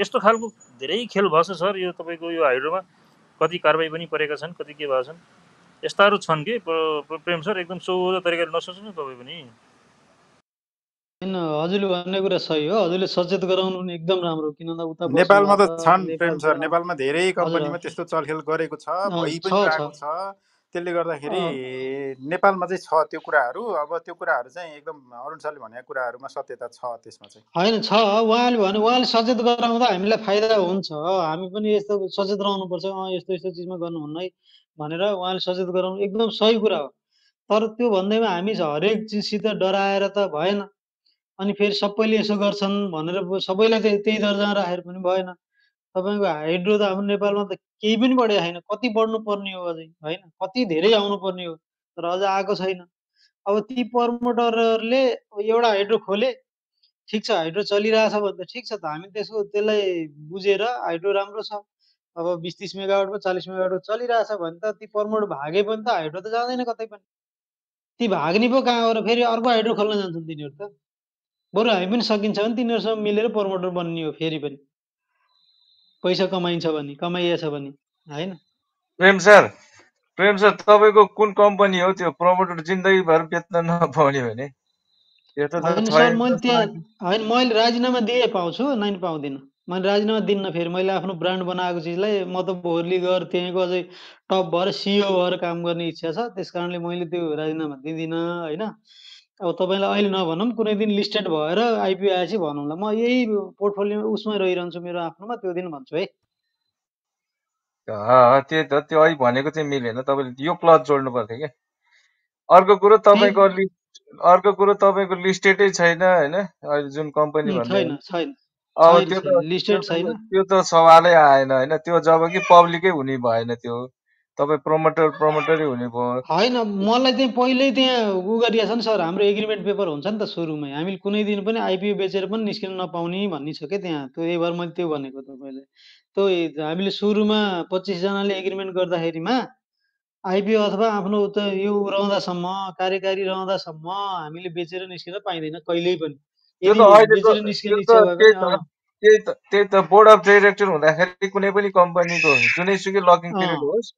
यस्तो खालको धेरै खेल भएछ सर यो तपाईको यो हाइड्रोमा कति कारबाही पनि परेका छन् कति के भएछन् यस्ताहरु छन् के प्रेम सर एकदम सोझो तरिकाले नसोच्नु तपाई पनि हैन हजुरले भन्ने कुरा सही हो हजुरले सचेत गराउनु एकदम राम्रो किन न उता नेपालमा त छन् प्रेम सर नेपालमा धेरै कम्पनीमा त्यस्तो चलखेल गरेको छ भई पनि राखेको छ त्यसले गर्दाखेरि नेपालमा चाहिँ छ त्यो कुराहरु अब त्यो कुराहरु चाहिँ एकदम अरुण सरले भनेको कुराहरुमा सत्यता छ त्यसमा चाहिँ हैन छ उहाँले भने उहाँले सचेत गराउँदा हामीलाई फाइदा हुन्छ हामी पनि यस्तो सचेत रहनु पर्छ यस्तो यस्तो चीजमा गर्नु हुन्न है भनेर उहाँले सचेत गराउनु एकदम सही कुरा हो तर त्यो भन्दैमा हामी हरेक चीजसित डराएर त भएन अनि फेरि सबैले यसो गर्छन् भनेर सबैलाई त्यही दर्जामा राखेर पनि भएन तपाईको हाइड्रो त हाम्रो नेपालमा त केही पनि बढ्या छैन कति बढ्नु पर्ने हो अझै हैन कति धेरै आउनु पर्ने हो तर अझ आएको छैन अब ती प्रमोटरहरुले एउटा हाइड्रो खोले ठीक छ हाइड्रो चलिरहेछ भने त ठीक छ त हामी त्यसको त्यसलाई बुझेर हाइड्रो राम्रो छ अब 20 30 मेगावाट वा 40 मेगावाट चलिरहेछ भने त ती प्रमोटर भागे पनि त हाइड्रो त जादैन कतै पनि ती भाग्ने पो कहाँ हो र फेरि अर्को हाइड्रो खोल्न जान्छन् तिनीहरु त बरु हामी पनि सकिन्छ भने तिनीहरुसँग मिलेर प्रमोटर बन्ने हो फेरि पनि पैसा कमाइन्छ भने कमाइएछ भने हैन प्रेम सर तपाईको कुन कम्पनी हो त्यो प्रमोटर जिन्दगी भर बेच्न नपाउने भने त्यो त छैन सर मैले राजीनामा दिए पाउँछु नैन पाउँदिन मैले राजीनामा दिन्न फेरि मैले आफ्नो ब्रान्ड बनाएको चीजलाई म त भोरली गर त्यहीको अझै टप भएर सीईओ भएर काम गर्ने इच्छा छ त्यसकारणले मैले त्यो राजीनामा दिदिन हैन अब तपाईलाई अहिले नभनम कुनै दिन लिस्टेड भएर आईपीओ आएपछि भनौँला म यही पोर्टफोलियो उसमै रहिरहन्छु मेरो आफ्नोमा त्यो दिन भन्छु है अ त्यो त त्यो अहिले भनेको चाहिँ मिलेन तपाईले यो क्लज जोड्नु पर्थे के अर्को कुरो तपाईको लिस्टेडै छैन हैन अहिले जुन कम्पनी भन्नु छैन अब त्यो लिस्टेड छैन त्यो त सवालै आएन हैन त्यो जबकि पब्लिकै हुने भएन त्यो तपाई प्रमोटरै हुने भयो हैन मलाई चाहिँ पहिले त्यहाँ उ गरिया छ नि सर हाम्रो एग्रीमेन्ट पेपर हुन्छ नि त सुरुमै हामी कुनै दिन पनि आईपीओ बेचेर पनि निस्किन नपाउने भन्ने छ के त्यहाँ त्यो एभर मैले त्यो भनेको तपाईले त्यो हामीले सुरुमा 25 जनाले एग्रीमेन्ट गर्दाखेरिमा आईपीओ अथवा आफ्नो त यो रहँदासम्म कार्यकारी रहँदासम्म हामीले बेचेर निस्किन पाइदैन कहिल्यै पनि यो त अहिले त्यही त बोर्ड अफ डाइरेक्टर हुँदाखेरि कुनै पनि कम्पनीको जुनै सुकै लकिङ पिरियड होस्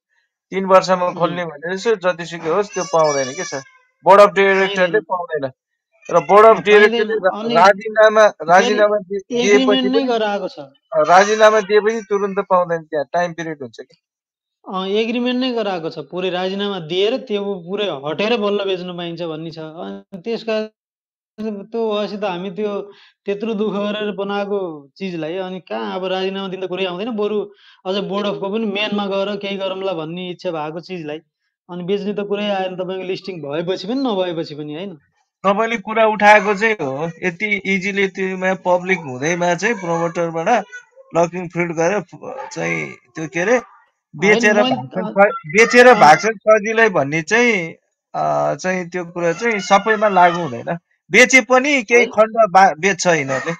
3 वर्षमा खोल्ने भनेपछि जति सुकै होस् त्यो पाउँदैन के सर बोर्ड अफ डाइरेक्टरले पाउँदैन र बोर्ड अफ डाइरेक्टरले राजीनामा दिएपछि तुरुन्त पाउँदैन त्यहाँ टाइम पिरियड हुन्छ के एग्रीमेन्ट नै गराएको छ पुरै राजीनामा दिएर त्यो पुरै हटेर बल्ल बेच्न पाइन्छ भन्ने छ अनि त्यसका त्यो भएपछि त हामी त्यो त्यत्रो दुख गरेर बनाएको चीजलाई अनि कहाँ अब राजीनामा दिन त कुरै आउँदैन बरु अझ बोर्ड अफ को पनि मेनमा गएर केही गरौँला भन्ने इच्छा भएको चीजलाई अनि बेच्ने त कुरै आएन तपाईको लिस्टिङ भएपछि पनि नभएपछि पनि हैन तपाईले कुरा उठाएको चाहिँ हो यति इजिली त्योमा पब्लिक हुँदैमा चाहिँ प्रमोटरबाट लकिङ फ्रिड गरेर चाहिँ त्यो केरे बेचेर भाग्छन् सजिलै भन्ने चाहिँ त्यो कुरा चाहिँ सबैमा लागु हुँदैन बेचे पनि केही खण्ड बेच्छ यिनीहरुले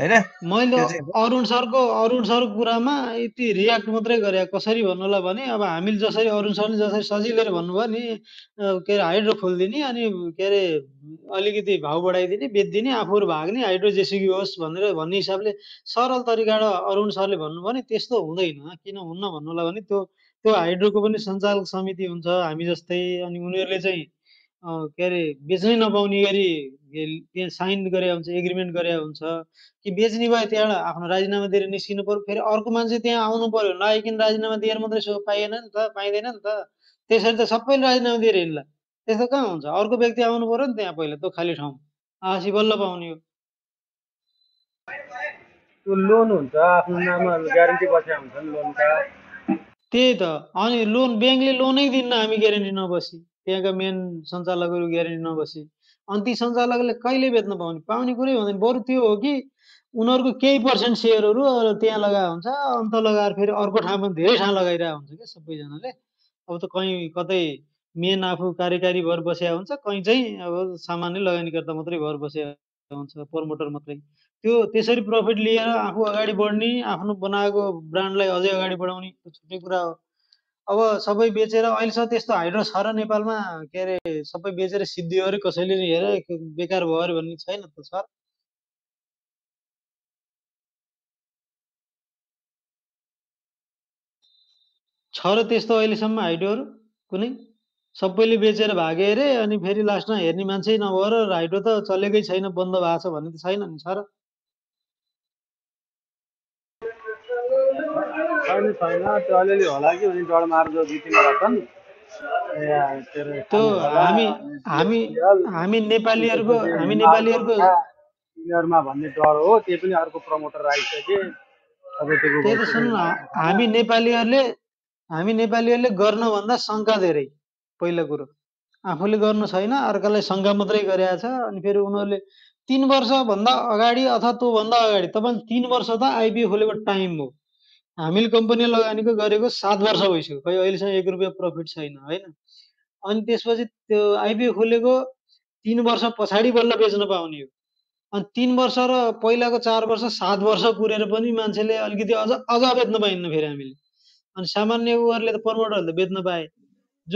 हैन मैले अरुण सरको कुरामा यति रियाक्ट मात्रै गरे कसरी भन्नुला भने अब हामीले जसरी अरुण सरले जसरी सजिलेर भन्नुभयो नि के रे हाइड्रो खोल्दिनी अनि के रे अलिकति भाउ बढाइदिने बेच्दिने आफुर भाग्ने हाइड्रो जेसीबी होस् भनेर भन्ने हिसाबले सरल तरिकाले अरुण सरले भन्नुभयो नि त्यस्तो हुँदैन किन हुन्न भन्नुला भने त्यो हाइड्रोको पनि सञ्चालक समिति हुन्छ हामी जस्तै अनि उनीहरुले चाहिँ के रे बेच्नै नपाउने गरी त्यहाँ साइन गरे हुन्छ एग्रीमेन्ट गरे हुन्छ कि बेच्ने भए त्यहाँ आफ्नो राजीनामा दिएर निस्किनु पर्यो फेरि अर्को मान्छे त्यहाँ आउनु पर्यो नआइकिन राजीनामा दिएर मात्रै सो पाएन नि त पाइदैन नि त त्यसरी त सबैले राजीनामा दिएर हिँड्ला त्यस्तो कहाँ हुन्छ अर्को व्यक्ति आउनु पर्यो नि त्यहाँ पहिला त्यो खाली ठाउँ आसी बल्ल पाउने हो त्यो लोन हुन्छ आफ्नो नाममा ग्यारेन्टी बस्या हुन्छ नि लोनका त्यही त अनि लोन बैंकले लोनै दिन्न हामी ग्यारेन्टी नबसी त्यहाँका मेन सञ्चालकहरु ग्यारेन्टी नबसी अनि ती सञ्चालकले कहिले बेच्न पाउने कुरै हुँदैन बरु त्यो हो कि उनीहरुको केही पर्सेन्ट शेयरहरु त्यहाँ लगा हुन्छ अन्त लगाएर फेरि अर्को ठाउँमा धेरै ठाउँ लगाइरा हुन्छ के सबैजनाले अब त कहीं कतै मेन आफु कार्यकारी भर बसेया हुन्छ कहीं चाहिँ अब सामान्य लगानीकर्ता मात्रै भर बसेया हुन्छ प्रमोटर मात्रै त्यो त्यसरी प्रॉफिट लिएर आफु अगाडि बढ्ने आफ्नो बनाएको ब्रान्डलाई अझै अगाडि बढाउने छुट्टै कुरा हो अब सबै बेचेर अहिले छ त्यस्तो हाइड्रो छ र नेपालमा के रे सबै बेचेर सिद्धियो अरे कसैले नि हेर बेकार भयो अरे भन्ने छैन त सर छ र त्यस्तो अहिलेसम्म हाइड्रोहरु कुनै सबैले बेचेर भागे अरे अनि फेरि लास्टमा हेर्ने मान्छे नभएर हाइड्रो त चलेकै छैन बन्द भएको छ भन्ने त छैन नि सर अनि छैन त्यो अलिअलि होला कि अनि जड मार्ग बितिमा रतन त्यो हामी नेपालीहरुको इनरमा भन्ने डर हो त्यो पनि अर्को प्रमोटर आइसके अब त्यो सुन्न हामी नेपालीहरुले गर्न भन्दा शंका धेरै पहिलो कुरा आफूले गर्न छैन अर्कालाई शंका मात्रै गरेया छ अनि फेरि उनीहरुले 3 वर्ष भन्दा अगाडि अथवा त्यो भन्दा अगाडि तपाईले 3 वर्ष त आईपीओ खोलेको टाइम हो हामीले कम्पनी लगानीको गरेको 7 वर्ष भइसक्यो खै अहिलेसम्म 1 रुपैयाँ प्रॉफिट छैन हैन अनि त्यसपछि त्यो आईपीओ खोलेको 3 वर्ष पछाडी बल्ल बेच्न पाउने हो अनि 3 वर्ष र पहिलाको 4 वर्ष 7 वर्ष पुरेर पनि मान्छेले अलिकति अझ बेच्न पाइन्न फेरि हामीले अनि सामान्य उहरुले त प्रमोटरहरुले बेच्न पाए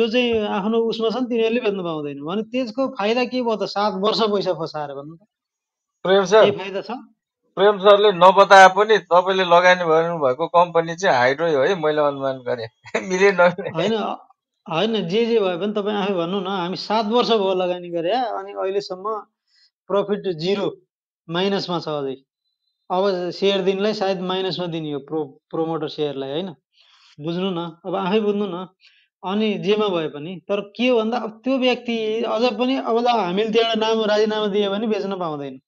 जो चाहिँ आफ्नो उसमा छन् तिनीहरुले बेच्न पाउँदैन भने त्यसको फाइदा के भयो त 7 वर्ष पैसा फसाएर भन्नु त प्रेम सर के फाइदा छ प्रेम सरले नबताए पनि तपाईले लगानी गर्नु भएको कम्पनी चाहिँ हाइड्रो हो है मैले अनुमान गरे मिले न हैन जे भए पनि तपाई आफै भन्नु न हामी 7 वर्ष भयो लगानी गरे अनि अहिले सम्म प्रॉफिट 0 माइनसमा छ अझै अब सेयर दिनलाई सायद माइनसमा दिने हो प्रोमोटर सेयरलाई हैन बुझ्नु न अब आफै बुझ्नु न अनि जेमा भए पनि तर के हो भन्दा अब त्यो व्यक्ति अझै पनि अब हामीले त्यहाँ नाम राजीनामा दिए भने बेच्न पाउँदैन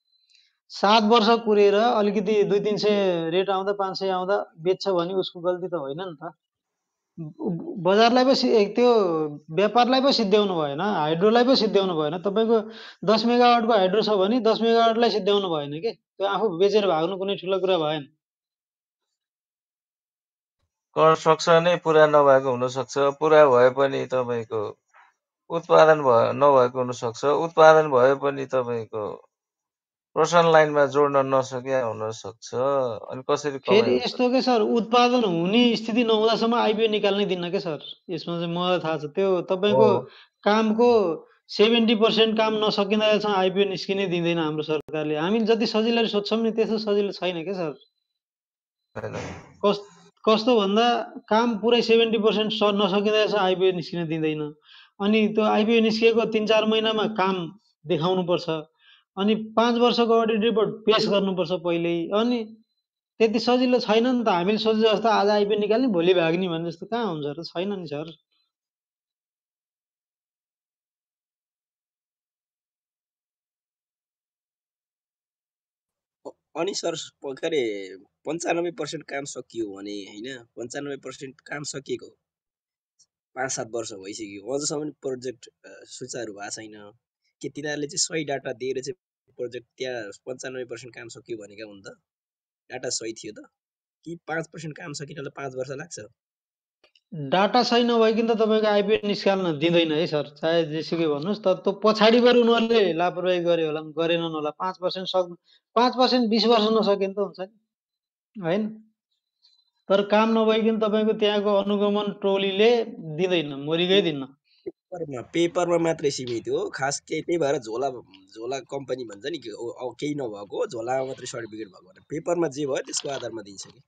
7 वर्ष कुरेर अलिकति 2-300 रेट आउँदा 500 आउँदा बेच्छ भने उसको गल्ती त होइन नि त बजारलाई पनि त्यो व्यापारलाई पनि सिध्याउनु भएन हाइड्रोलाई पनि सिध्याउनु भएन तपाईको 10 मेगावाटको हाइड्रो छ भने 10 मेगावाटलाई सिध्याउनु भएन के त्यो आफु बेचेर भाग्नु कुनै ठूलो कुरा भएन कंस्ट्रक्सन नै पूरा नभएको हुन सक्छ पूरा भए पनि तपाईको उत्पादन नभएको हुन सक्छ उत्पादन भए पनि तपाईको प्रोडक्सन लाइनमा जोड्न नसके हुन सक्छ अनि कसरी कमाइ फेरि यस्तो के सर उत्पादन हुने स्थिति नहुँदा सम्म आईपीओ निकाल्नै दिन्न के सर यसमा चाहिँ मलाई थाहा छ त्यो तपाईको कामको 70% काम नसकिँदासम्म आईपीओ निस्किनै दिदैन हाम्रो सरकारले हामी जति सजिलै सोच्छौं नि त्यस्तो सजिलो छैन के सर हैन कस्तो भन्दा काम पुरै 70% नसकिँदासम्म आईपीओ निस्किन दिदैन अनि त्यो आईपीओ निस्केको 3-4 महिनामा काम देखाउनु पर्छ अनि 5 वर्षको अडिट रिपोर्ट पेश गर्नुपर्छ पहिले अनि त्यति सजिलो छैन नि त हामीले सोचे जस्तो आज आईपी निकाल्ने भोलि भाग्ने भन्ने जस्तो कहाँ हुन्छ र छैन नि सर अनि सर पक्कै 95% काम सकियो भने हैन 95% काम सकिएको 5-7 वर्ष भइसक्यो अझसम्म प्रोजेक्ट सुचारू भएको छैन के तिनीहरुले चाहिँ सही डाटा दिएर चाहिँ प्रोजेक्ट त्यहाँ 95% काम सकियो भनेका हुन् त डाटा सही थियो त कि 5% काम सकिनले 5 वर्ष लाग्छ डाटा सही नभएकिन त तपाईको आईपीओ निस्काल्न दिदैन है सर चाहे जेसुकै भन्नुस् त त्यो पछाडी बर उनीहरुले लापरवाही गरे होला गरेनन् होला 5% सक्नु 5% 20 वर्ष नसकिन त हुन्छ नि हैन तर काम नभएकिन तपाईको त्यहाँको अनुगमन टोलीले दिदैन मोरिगै दिन्न पेपरमा मात्रै सीमित हो खास के त्यही भएर झोला कम्पनी भन्छ नि केही नभएको झोलामा मात्र सर्टिफिकेट भएको भने पेपरमा जे भयो त्यसको आधारमा दिन्छ नि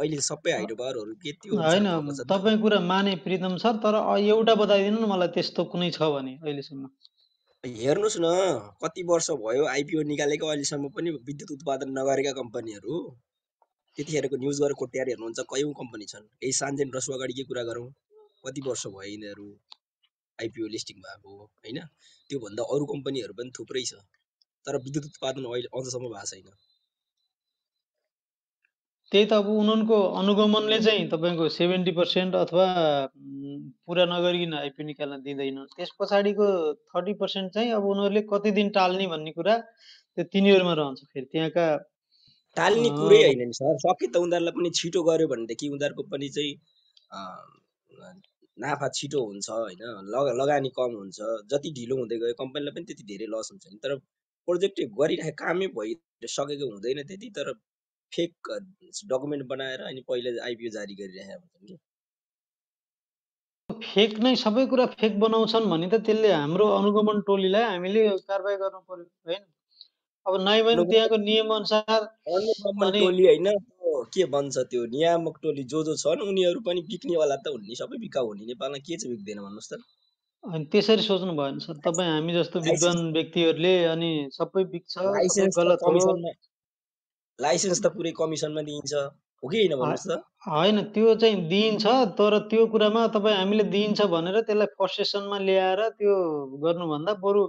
अहिले सबै हाइड्रोबारहरु के त्यो हैन तपाई कुरा माने प्रीतम सर तर एउटा बताइदिनु न मलाई त्यस्तो कुनै छ भने अहिलेसम्म हेर्नुस् न कति वर्ष भयो आईपीओ निकालेको अहिलेसम्म पनि विद्युत उत्पादन नगरेका कम्पनीहरु त्यतिखेरको न्यूज गरेर कोट्याएर हेर्नुहुन्छ कयौं कम्पनी छन् ए सानजेन रसुवागाडीकै कुरा गरौं कति वर्ष भयो यिनीहरु आईपीओ लिस्टिङ भएको हैन त्यो भन्दा अरु कम्पनीहरु पनि थुप्रै छ तर विद्युत उत्पादन अझसम्म भएको छैन त्यही त अब उनीहरुको अनुगमनले चाहिँ तपाईको 70% अथवा पूरा नगरिकिन आईपीओ निकाल्न दिदैन त्यसपछिको 30% चाहिँ अब उनीहरुले कति दिन टाल्ने भन्ने कुरा त्यो तिनीहरुमा रहन्छ फेरि त्यहाँका टाल्ने कुरै हैन नि सर सकित उनीहरुलाई पनि छिटो गर्यो भने देखि उनीहरुको पनि चाहिँ नाफा छिटो हुन्छ हैन लगानी कम हुन्छ जति ढिलो हुँदै गयो कम्पनीले पनि त्यति धेरै लस हुन्छ नि तर प्रोजेक्ट गरिराखे कामै भइसकेको हुँदैन त्यति तर फेक डकुमेन्ट बनाएर अनि पहिले आईपीओ जारी गरिराखे हुन्छ नि फेक नै सबै कुरा फेक बनाउँछन् भने त त्यसले हाम्रो अनुगमन टोलीलाई हामीले कारबाही गर्न पर्यो हैन अब नै भने त्यहाँको नियम अनुसार अनुगमन टोली हैन के भन्छ त्यो नियामक टोली जो छन् उनीहरु पनि बिक्ने वाला त हुन् नि सबै बिका हुन् नि नेपालमा के चाहिँ बिक्दैन भन्नुस् त अनि त्यसरी सोच्नु भएन सर तपाई हामी जस्तो विद्वान व्यक्तिहरुले अनि सबै बिक्छ गलत कमिसनमा लाइसेन्स त पुरै कमिसनमा दिइन्छ हो कि हैन भन्नुस् त हैन त्यो चाहिँ दिइन्छ तर त्यो कुरामा तपाई हामीले दिइन्छ भनेर त्यसलाई फ्रस्ट्रेसनमा ल्याएर त्यो गर्नु भन्दा बरु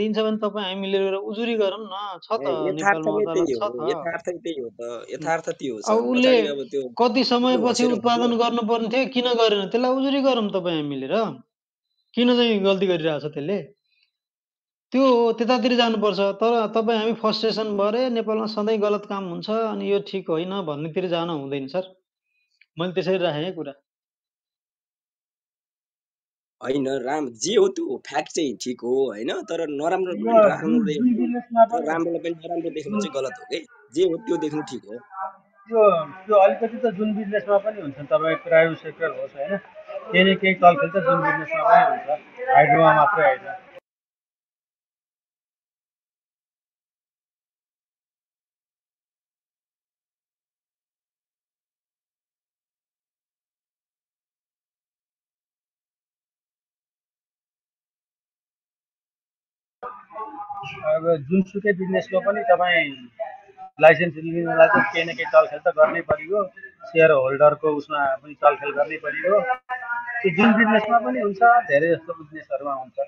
दिन्छ भने तपाई हामीले उजुरी गरौं न छ त नेपालमा त छ त यथार्थ त्यही हो त यथार्थ त्यो हो अब उले कति समयपछि उत्पादन गर्न पर्ने थियो किन गरेन त्यसलाई उजुरी गरौं तपाई हामीले र किन चाहिँ गल्ती गरिरहेछ त्यसले त्यो त्यतातिर जानुपर्छ तर तपाई हामी फ्रस्ट्रेसन भरे नेपालमा सधैं गलत काम हुन्छ अनि यो ठीक होइन भन्नेतिर जान हुँदैन सर मैले त्यसरी राखे कुरा हैन राम जे हो त्यो फ्याक्ट चाहिँ ठीक हो हैन तर नराम्रो राख्नु र राम्रोले पनि नराम्रो देख्नु चाहिँ गलत हो के जे हो त्यो देख्नु ठीक हो त्यो त्यो अलिकति त जुन बिजनेसमा पनि हुन्छ तपाई प्राइभेट सेक्टर होस् हैन के न के चलखेल त जुन बिजनेसमा पनि हुन्छ हाइड्रोमा मात्र हैन अब जुनसुकै बिजनेसमा पनि तपाई लाइसेंस लिनेलाई चाहिँ केही न केही चलखेल त गर्नै पर्यो शेयर होल्डरको उसमा पनि चलखेल गर्नै पर्यो त्यो जुन बिजनेसमा पनि हुन्छ धेरै जस्तो बिजनेसहरुमा हुन्छ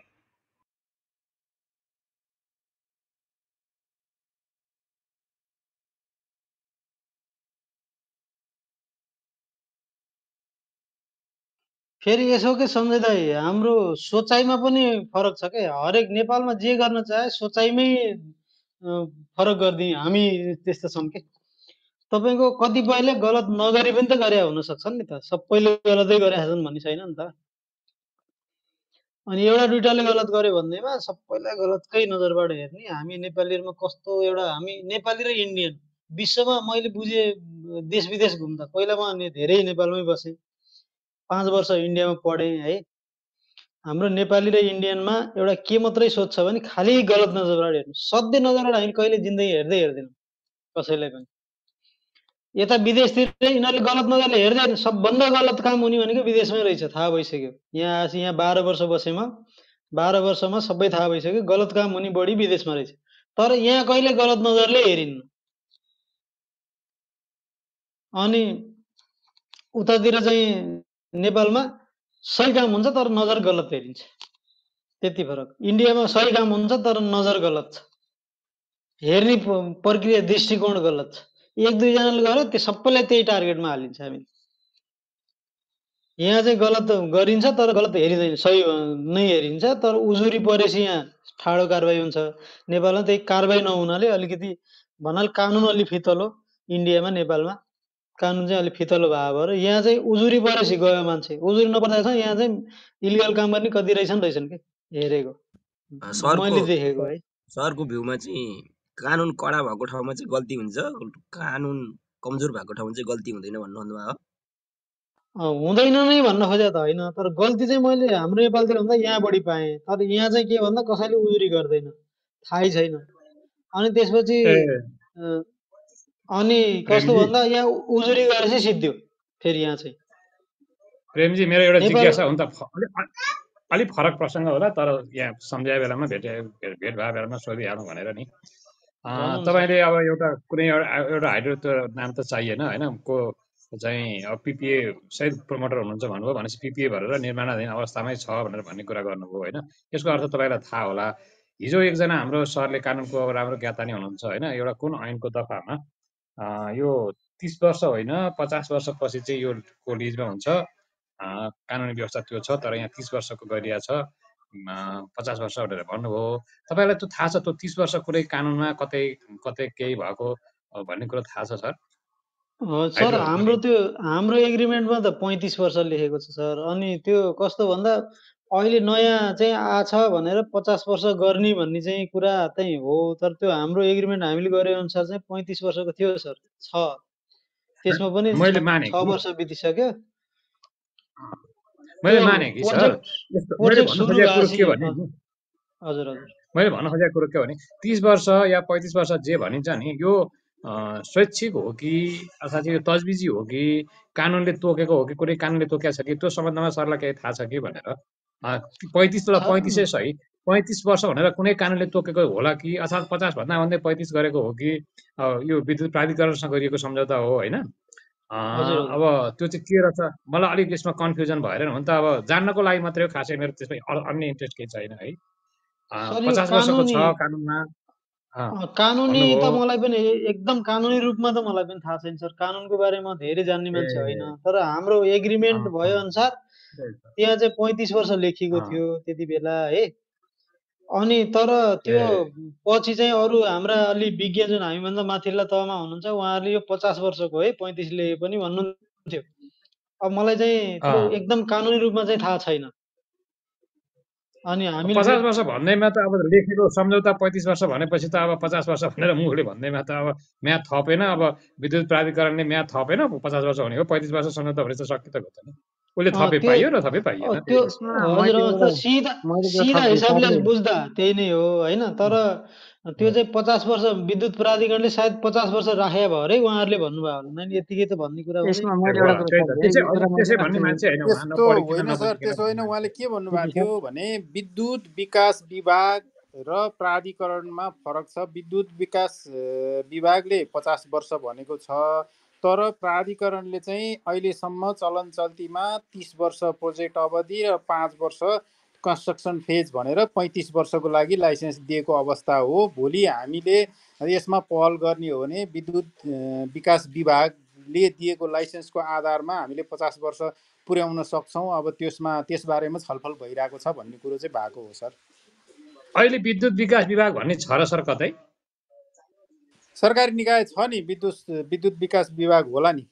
फेरि यसो के संजय दाइ हाम्रो सोचाइमा पनि फरक छ के हरेक नेपालमा जे गर्न चाहे सोचाइमै फरक गर्दिन हामी त्यस्तो छम के तपाईको कतिपयले गलत नगरी पनि त गरे हुन सक्छन् नि त सबैले गलतै गरे छन् भन्ने छैन नि त अनि एउटा दुईटाले गलत गर्यो भन्दैमा सबैलाई गलतकै नजरबाट हेर्ने हामी नेपालीहरुमा कस्तो एउटा हामी नेपाली र इन्डियन विश्वमा मैले बुझे देश विदेश घुम्दा पहिला म धेरै नेपालमै बसे 5 वर्ष इन्डियामा पढे है हाम्रो नेपाली र इन्डियनमा एउटा के मात्रै सोच छ भने खाली गलत नजरबाट हेर्नु सधैं नजरबाट हामी कहिले जिन्दगी हेर्दैनौं कसैलाई पनि यता विदेशतिर इनाले गलत नजरले हेर्दैन सबभन्दा गलत काम हुने भनेको विदेशमै रहेछ थाहा भइसक्यो यहाँ आसी यहाँ 12 वर्ष बसेमा 12 वर्षमा सबै थाहा भइसक्यो गलत काम हुने बढी विदेशमा रहेछ तर यहाँ कहिले गलत नजरले हेरिन अनि उतातिर चाहिँ नेपालमा सही काम हुन्छ तर नजर गलत हेरिन्छ त्यति फरक इन्डियामा सही काम हुन्छ तर नजर गलत छ हेर्ने प्रक्रिया दृष्टिकोण गलत छ एक दुई जनाले गरे त्यो सबैले त्यही टार्गेटमा हालिन्छ हामी यहाँ चाहिँ गलत गरिन्छ तर गलत हेरिदैन सही नै हेरिन्छ तर उजुरी परेसी यहाँ ठाडो कारबाही हुन्छ नेपालमा त्यही कारबाही नहुनाले अलिकति भन्नाल कानुन अलि फितलो इन्डियामा नेपालमा कानुन चाहिँ अलि फितलो भाबर यहाँ चाहिँ उजुरी परेसी गयो मान्छे उजुरी नपर्दा चाहिँ यहाँ चाहिँ इलिगल काम गर्ने कति रहेछन् के हेरेको मैले देखेको है सरको भ्यूमा चाहिँ कानुन कडा भएको ठाउँमा चाहिँ गल्ती हुन्छ कानुन कमजोर भएको ठाउँमा चाहिँ गल्ती हुँदैन भन्नु भन्नुभयो हुँदैन नै भन्न खोजे त हैन तर गल्ती चाहिँ मैले हाम्रो नेपालतिर भन्दा यहाँ बढी पाएँ तर यहाँ चाहिँ के भन्दा कसैले उजुरी गर्दैन थाहै छैन अनि त्यसपछि अनि कस्तो भन्दा यहाँ उजुरी गरेछ सिद्धियो फेरि यहाँ चाहिँ प्रेम जी मेरो एउटा जिज्ञासा हुन्छ अलि फरक प्रसंग होला तर यहाँ समझाए बेलामा भेट भए बेलामा सोधि हालौ भनेर नि तपाईले अब एउटा कुनै एउटा हाइड्रोको नाम त चाहिएन हैन को चाहिँ पीपीए सहित प्रमोटर हुनुहुन्छ भन्नुभयो भनेपछि पीपीए भरेर निर्माणाधीन अवस्थामै छ भनेर भन्ने कुरा गर्नुभयो हैन यसको अर्थ तपाईलाई थाहा होला हिजो एकजना हाम्रो सरले कानुनको अब राम्रो ज्ञातानी हुनुहुन्छ हैन एउटा कुन ऐनको दफामा यो 30 वर्ष होइन 50 वर्ष पछि चाहिँ यो कोलिजमा हुन्छ कानुनी व्यवस्था त्यो छ तर यहाँ 30 वर्षको गरिया छ 50 वर्ष भनेर भन्नुभयो तपाईलाई त थाहा छ त्यो 30 वर्ष कुनै कानुनमा कतै कतै केही भएको भन्ने कुरा थाहा छ सर सर हाम्रो त्यो हाम्रो एग्रीमेन्टमा त 35 वर्ष लेखेको छ सर अनि त्यो कस्तो भन्दा अहिले नयाँ चाहिँ आछ भनेर 50 वर्ष गर्ने भन्ने चाहिँ कुरा चाहिँ हो तर त्यो हाम्रो एग्रीमेन्ट हामीले गरे अनुसार चाहिँ 35 वर्षको थियो सर छ त्यसमा पनि मैले माने 6 वर्ष बितिसक्यो मैले माने कि सर मैले भन्नु खोजेको कुरा के भने हजुर हजुर मैले भन्नु खोजेको कुरा के भने 30 वर्ष या 35 वर्ष जे भनिन्छ नि यो स्वैच्छिक हो कि अथवा यो तजबिजी हो कि कानुनले तोकेको हो कि कुनै कानुनले तोकेको छ कि त्यो सम्बन्धमा सरलाई केही थाहा छ कि भनेर 35 ल 35 ए सही 35 वर्ष भनेर कुनै कानुनले तोकेको होला कि अथवा 50 भन्दा भन्दै 35 गरेको हो कि यो विद्युत प्राधिकरणसँग गरिएको सम्झौता हो हैन अब त्यो चाहिँ के रहेछ मलाई अलिक यसमा कन्फ्युजन भएर नि त अब जान्नको लागि मात्रै हो खासै मेरो त्यसमा अन्य इन्ट्रेस्ट केही छैन है 50 वर्षको छ कानुनमा कानुनी त मलाई पनि एकदम कानुनी रूपमा त मलाई पनि थाहा छैन सर कानुनको बारेमा धेरै जान्ने मान्छे होइन तर हाम्रो एग्रीमेन्ट भए अनुसार त्यहाँ चाहिँ 35 वर्ष लेखिएको थियो त्यति बेला है अनि तर त्यो पछि चाहिँ अरु हाम्रा अलि विज्ञ जुन हामी भन्दा माथिल्ला तहमा हुनुहुन्छ उहाँहरुले यो 50 वर्षको है 35 ले पनि भन्नुहुन्थ्यो अब मलाई चाहिँ त्यो एकदम कानुनी रूपमा चाहिँ थाहा छैन अनि हामी 50 वर्ष भन्दैमा त अब लेखेको सम्झौता 35 वर्ष भनेपछि त अब 50 वर्ष भनेर मुखले भन्दैमा त अब म्याथ थपेन अब विद्युत प्राधिकरणले म्याथ थपेन 50 वर्ष भनेको 35 वर्ष सम्झौता भने त सकित हो त उले थपे पाइयो र थपे पाइएन त्यो हजुर सिधा सिधा हिसाबले बुझ्दा त्यही नै हो हैन तर त्यो चाहिँ 50 वर्ष विद्युत प्राधिकरणले सायद 50 वर्ष राख्या भरै उहाँहरुले भन्नुभयो होला नि यतिकै त भन्ने कुरा हो यसमा म एउटा कुरा त्यसै भन्ने मान्छे हैन उहाँ नपढ्किन नसक्यो त्यसो हैन उहाँले के भन्नुभएको थियो भने विद्युत विकास विभाग र प्राधिकरणमा फरक छ। विद्युत विकास विभागले 50 वर्ष भनेको छ, तर प्राधिकरणले चाहिँ अहिलेसम्म चलन चल्तीमा 30 वर्ष प्रोजेक्ट अवधि र 5 वर्ष कन्स्ट्रक्सन फेज भनेर 35 वर्षको लागि लाइसेन्स दिएको अवस्था हो। भोलि हामीले यसमा पहल गर्ने हो भने विद्युत विकास विभागले दिएको लाइसेन्सको आधारमा हामीले 50 वर्ष पुर्याउन सक्छौं। अब त्यसमा त्यसबारेमा छलफल भइराको छ भन्ने कुरो चाहिँ भएको हो सर। अहिले विद्युत विकास विभाग भन्ने छ र सर, कतै सरकारी निकाय छ नि, विद्युत विकास विभाग होला नि।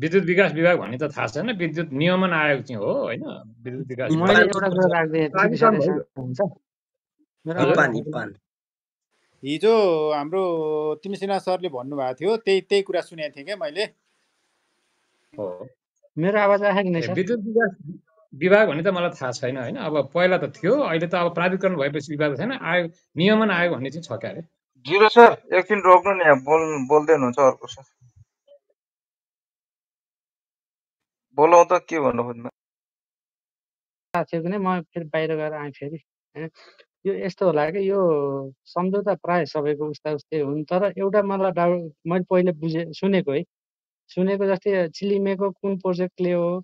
विद्युत विकास विभाग भन्ने त थाहा छैन, विद्युत नियमन आयोग चाहिँ हो हैन। विद्युत विकास मैले एउटा कुरा राख्दै थिएँ, हिजो हाम्रो तिमसिना सरले भन्नु भएको थियो, त्यही कुरा सुनेको थिएँ के मैले। हो, मेरो आवाज आयो कि नै? विद्युत विकास विभाग भन्ने त मलाई थाहा छैन हैन। अब पहिला त थियो, अहिले त अब प्राधिकरण भएपछि विभाग छैन, आयोग नियमन आयोग भन्ने चाहिँ छ क्यारे। जिरो सर एकछिन रोक्नु नि, बोल्दै हुनुहुन्छ अर्को सर, बोलाउ त के भन्नु खोज्नु नै। म फेरि बाहिर गएर आएँ फेरि। यो यस्तो होला कि यो सम्झौता प्राय सबैको उस्ता उस्तै हुन्, तर एउटा मलाई डाउट, मैले पहिले सुनेको जस्तै चिलिमेको कुन प्रोजेक्टले हो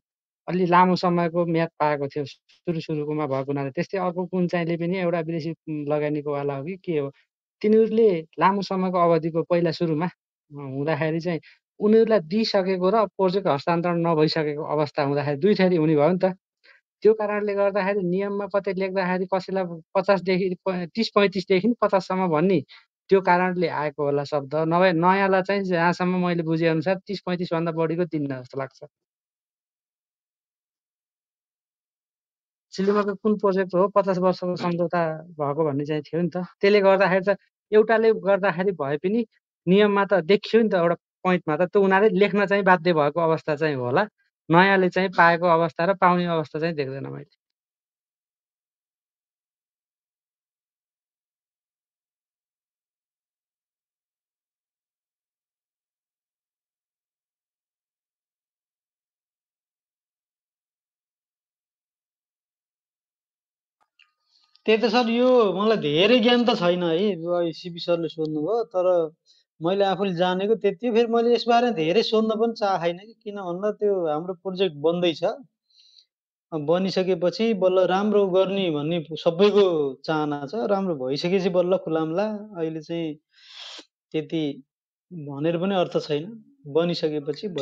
अलि लामो समयको म्याद पाएको थियो सुरुमा भएको हुनाले, त्यस्तै अर्को कुन चाहिँले पनि एउटा विदेशी लगानीको वाला हो कि के हो, तिनीहरूले लामो समयको अवधिको पहिला सुरुमा हुँदाखेरि चाहिँ उनीहरूलाई दिइसकेको र प्रोजेक्ट हस्तान्तरण नभइसकेको अवस्था हुँदाखेरि दुई थरी हुने भयो नि त। त्यो कारणले गर्दाखेरि नियममा कतै लेख्दाखेरि कसैलाई 50देखि 30-35देखि 50सम्म भन्ने त्यो कारणले आएको होला शब्द, नभए नयाँलाई चाहिँ जहाँसम्म मैले बुझेअनुसार 30-35 भन्दा बढीको दिन्न जस्तो लाग्छ। सिलिमाको कुन प्रोजेक्ट हो 50 वर्षको सम्झौता भएको भन्ने चाहिँ थियो नि त, त्यसले गर्दाखेरि त एउटाले गर्दाखेरि भए पनि नियममा त देखियो नि त एउटा पोइन्टमा, त त्यो उनीहरूले लेख्न चाहिँ बाध्य भएको अवस्था चाहिँ होला, नयाँले चाहिँ पाएको अवस्था र पाउने अवस्था चाहिँ देख्दैन मैले। त्यही त सर, यो मलाई धेरै ज्ञान त छैन है, सिपी सरले सोध्नुभयो, तर मैले आफूले जानेको त्यति। फेरि मैले यसबारे धेरै सोध्न पनि चाहेन कि, किन भन्दा त्यो हाम्रो प्रोजेक्ट बन्दैछ, बनिसकेपछि बल्ल राम्रो गर्ने भन्ने सबैको चाहना छ, राम्रो भइसकेपछि बल्ल खुलामला। अहिले चाहिँ त्यति भनेर पनि अर्थ छैन, बनिसकेपछि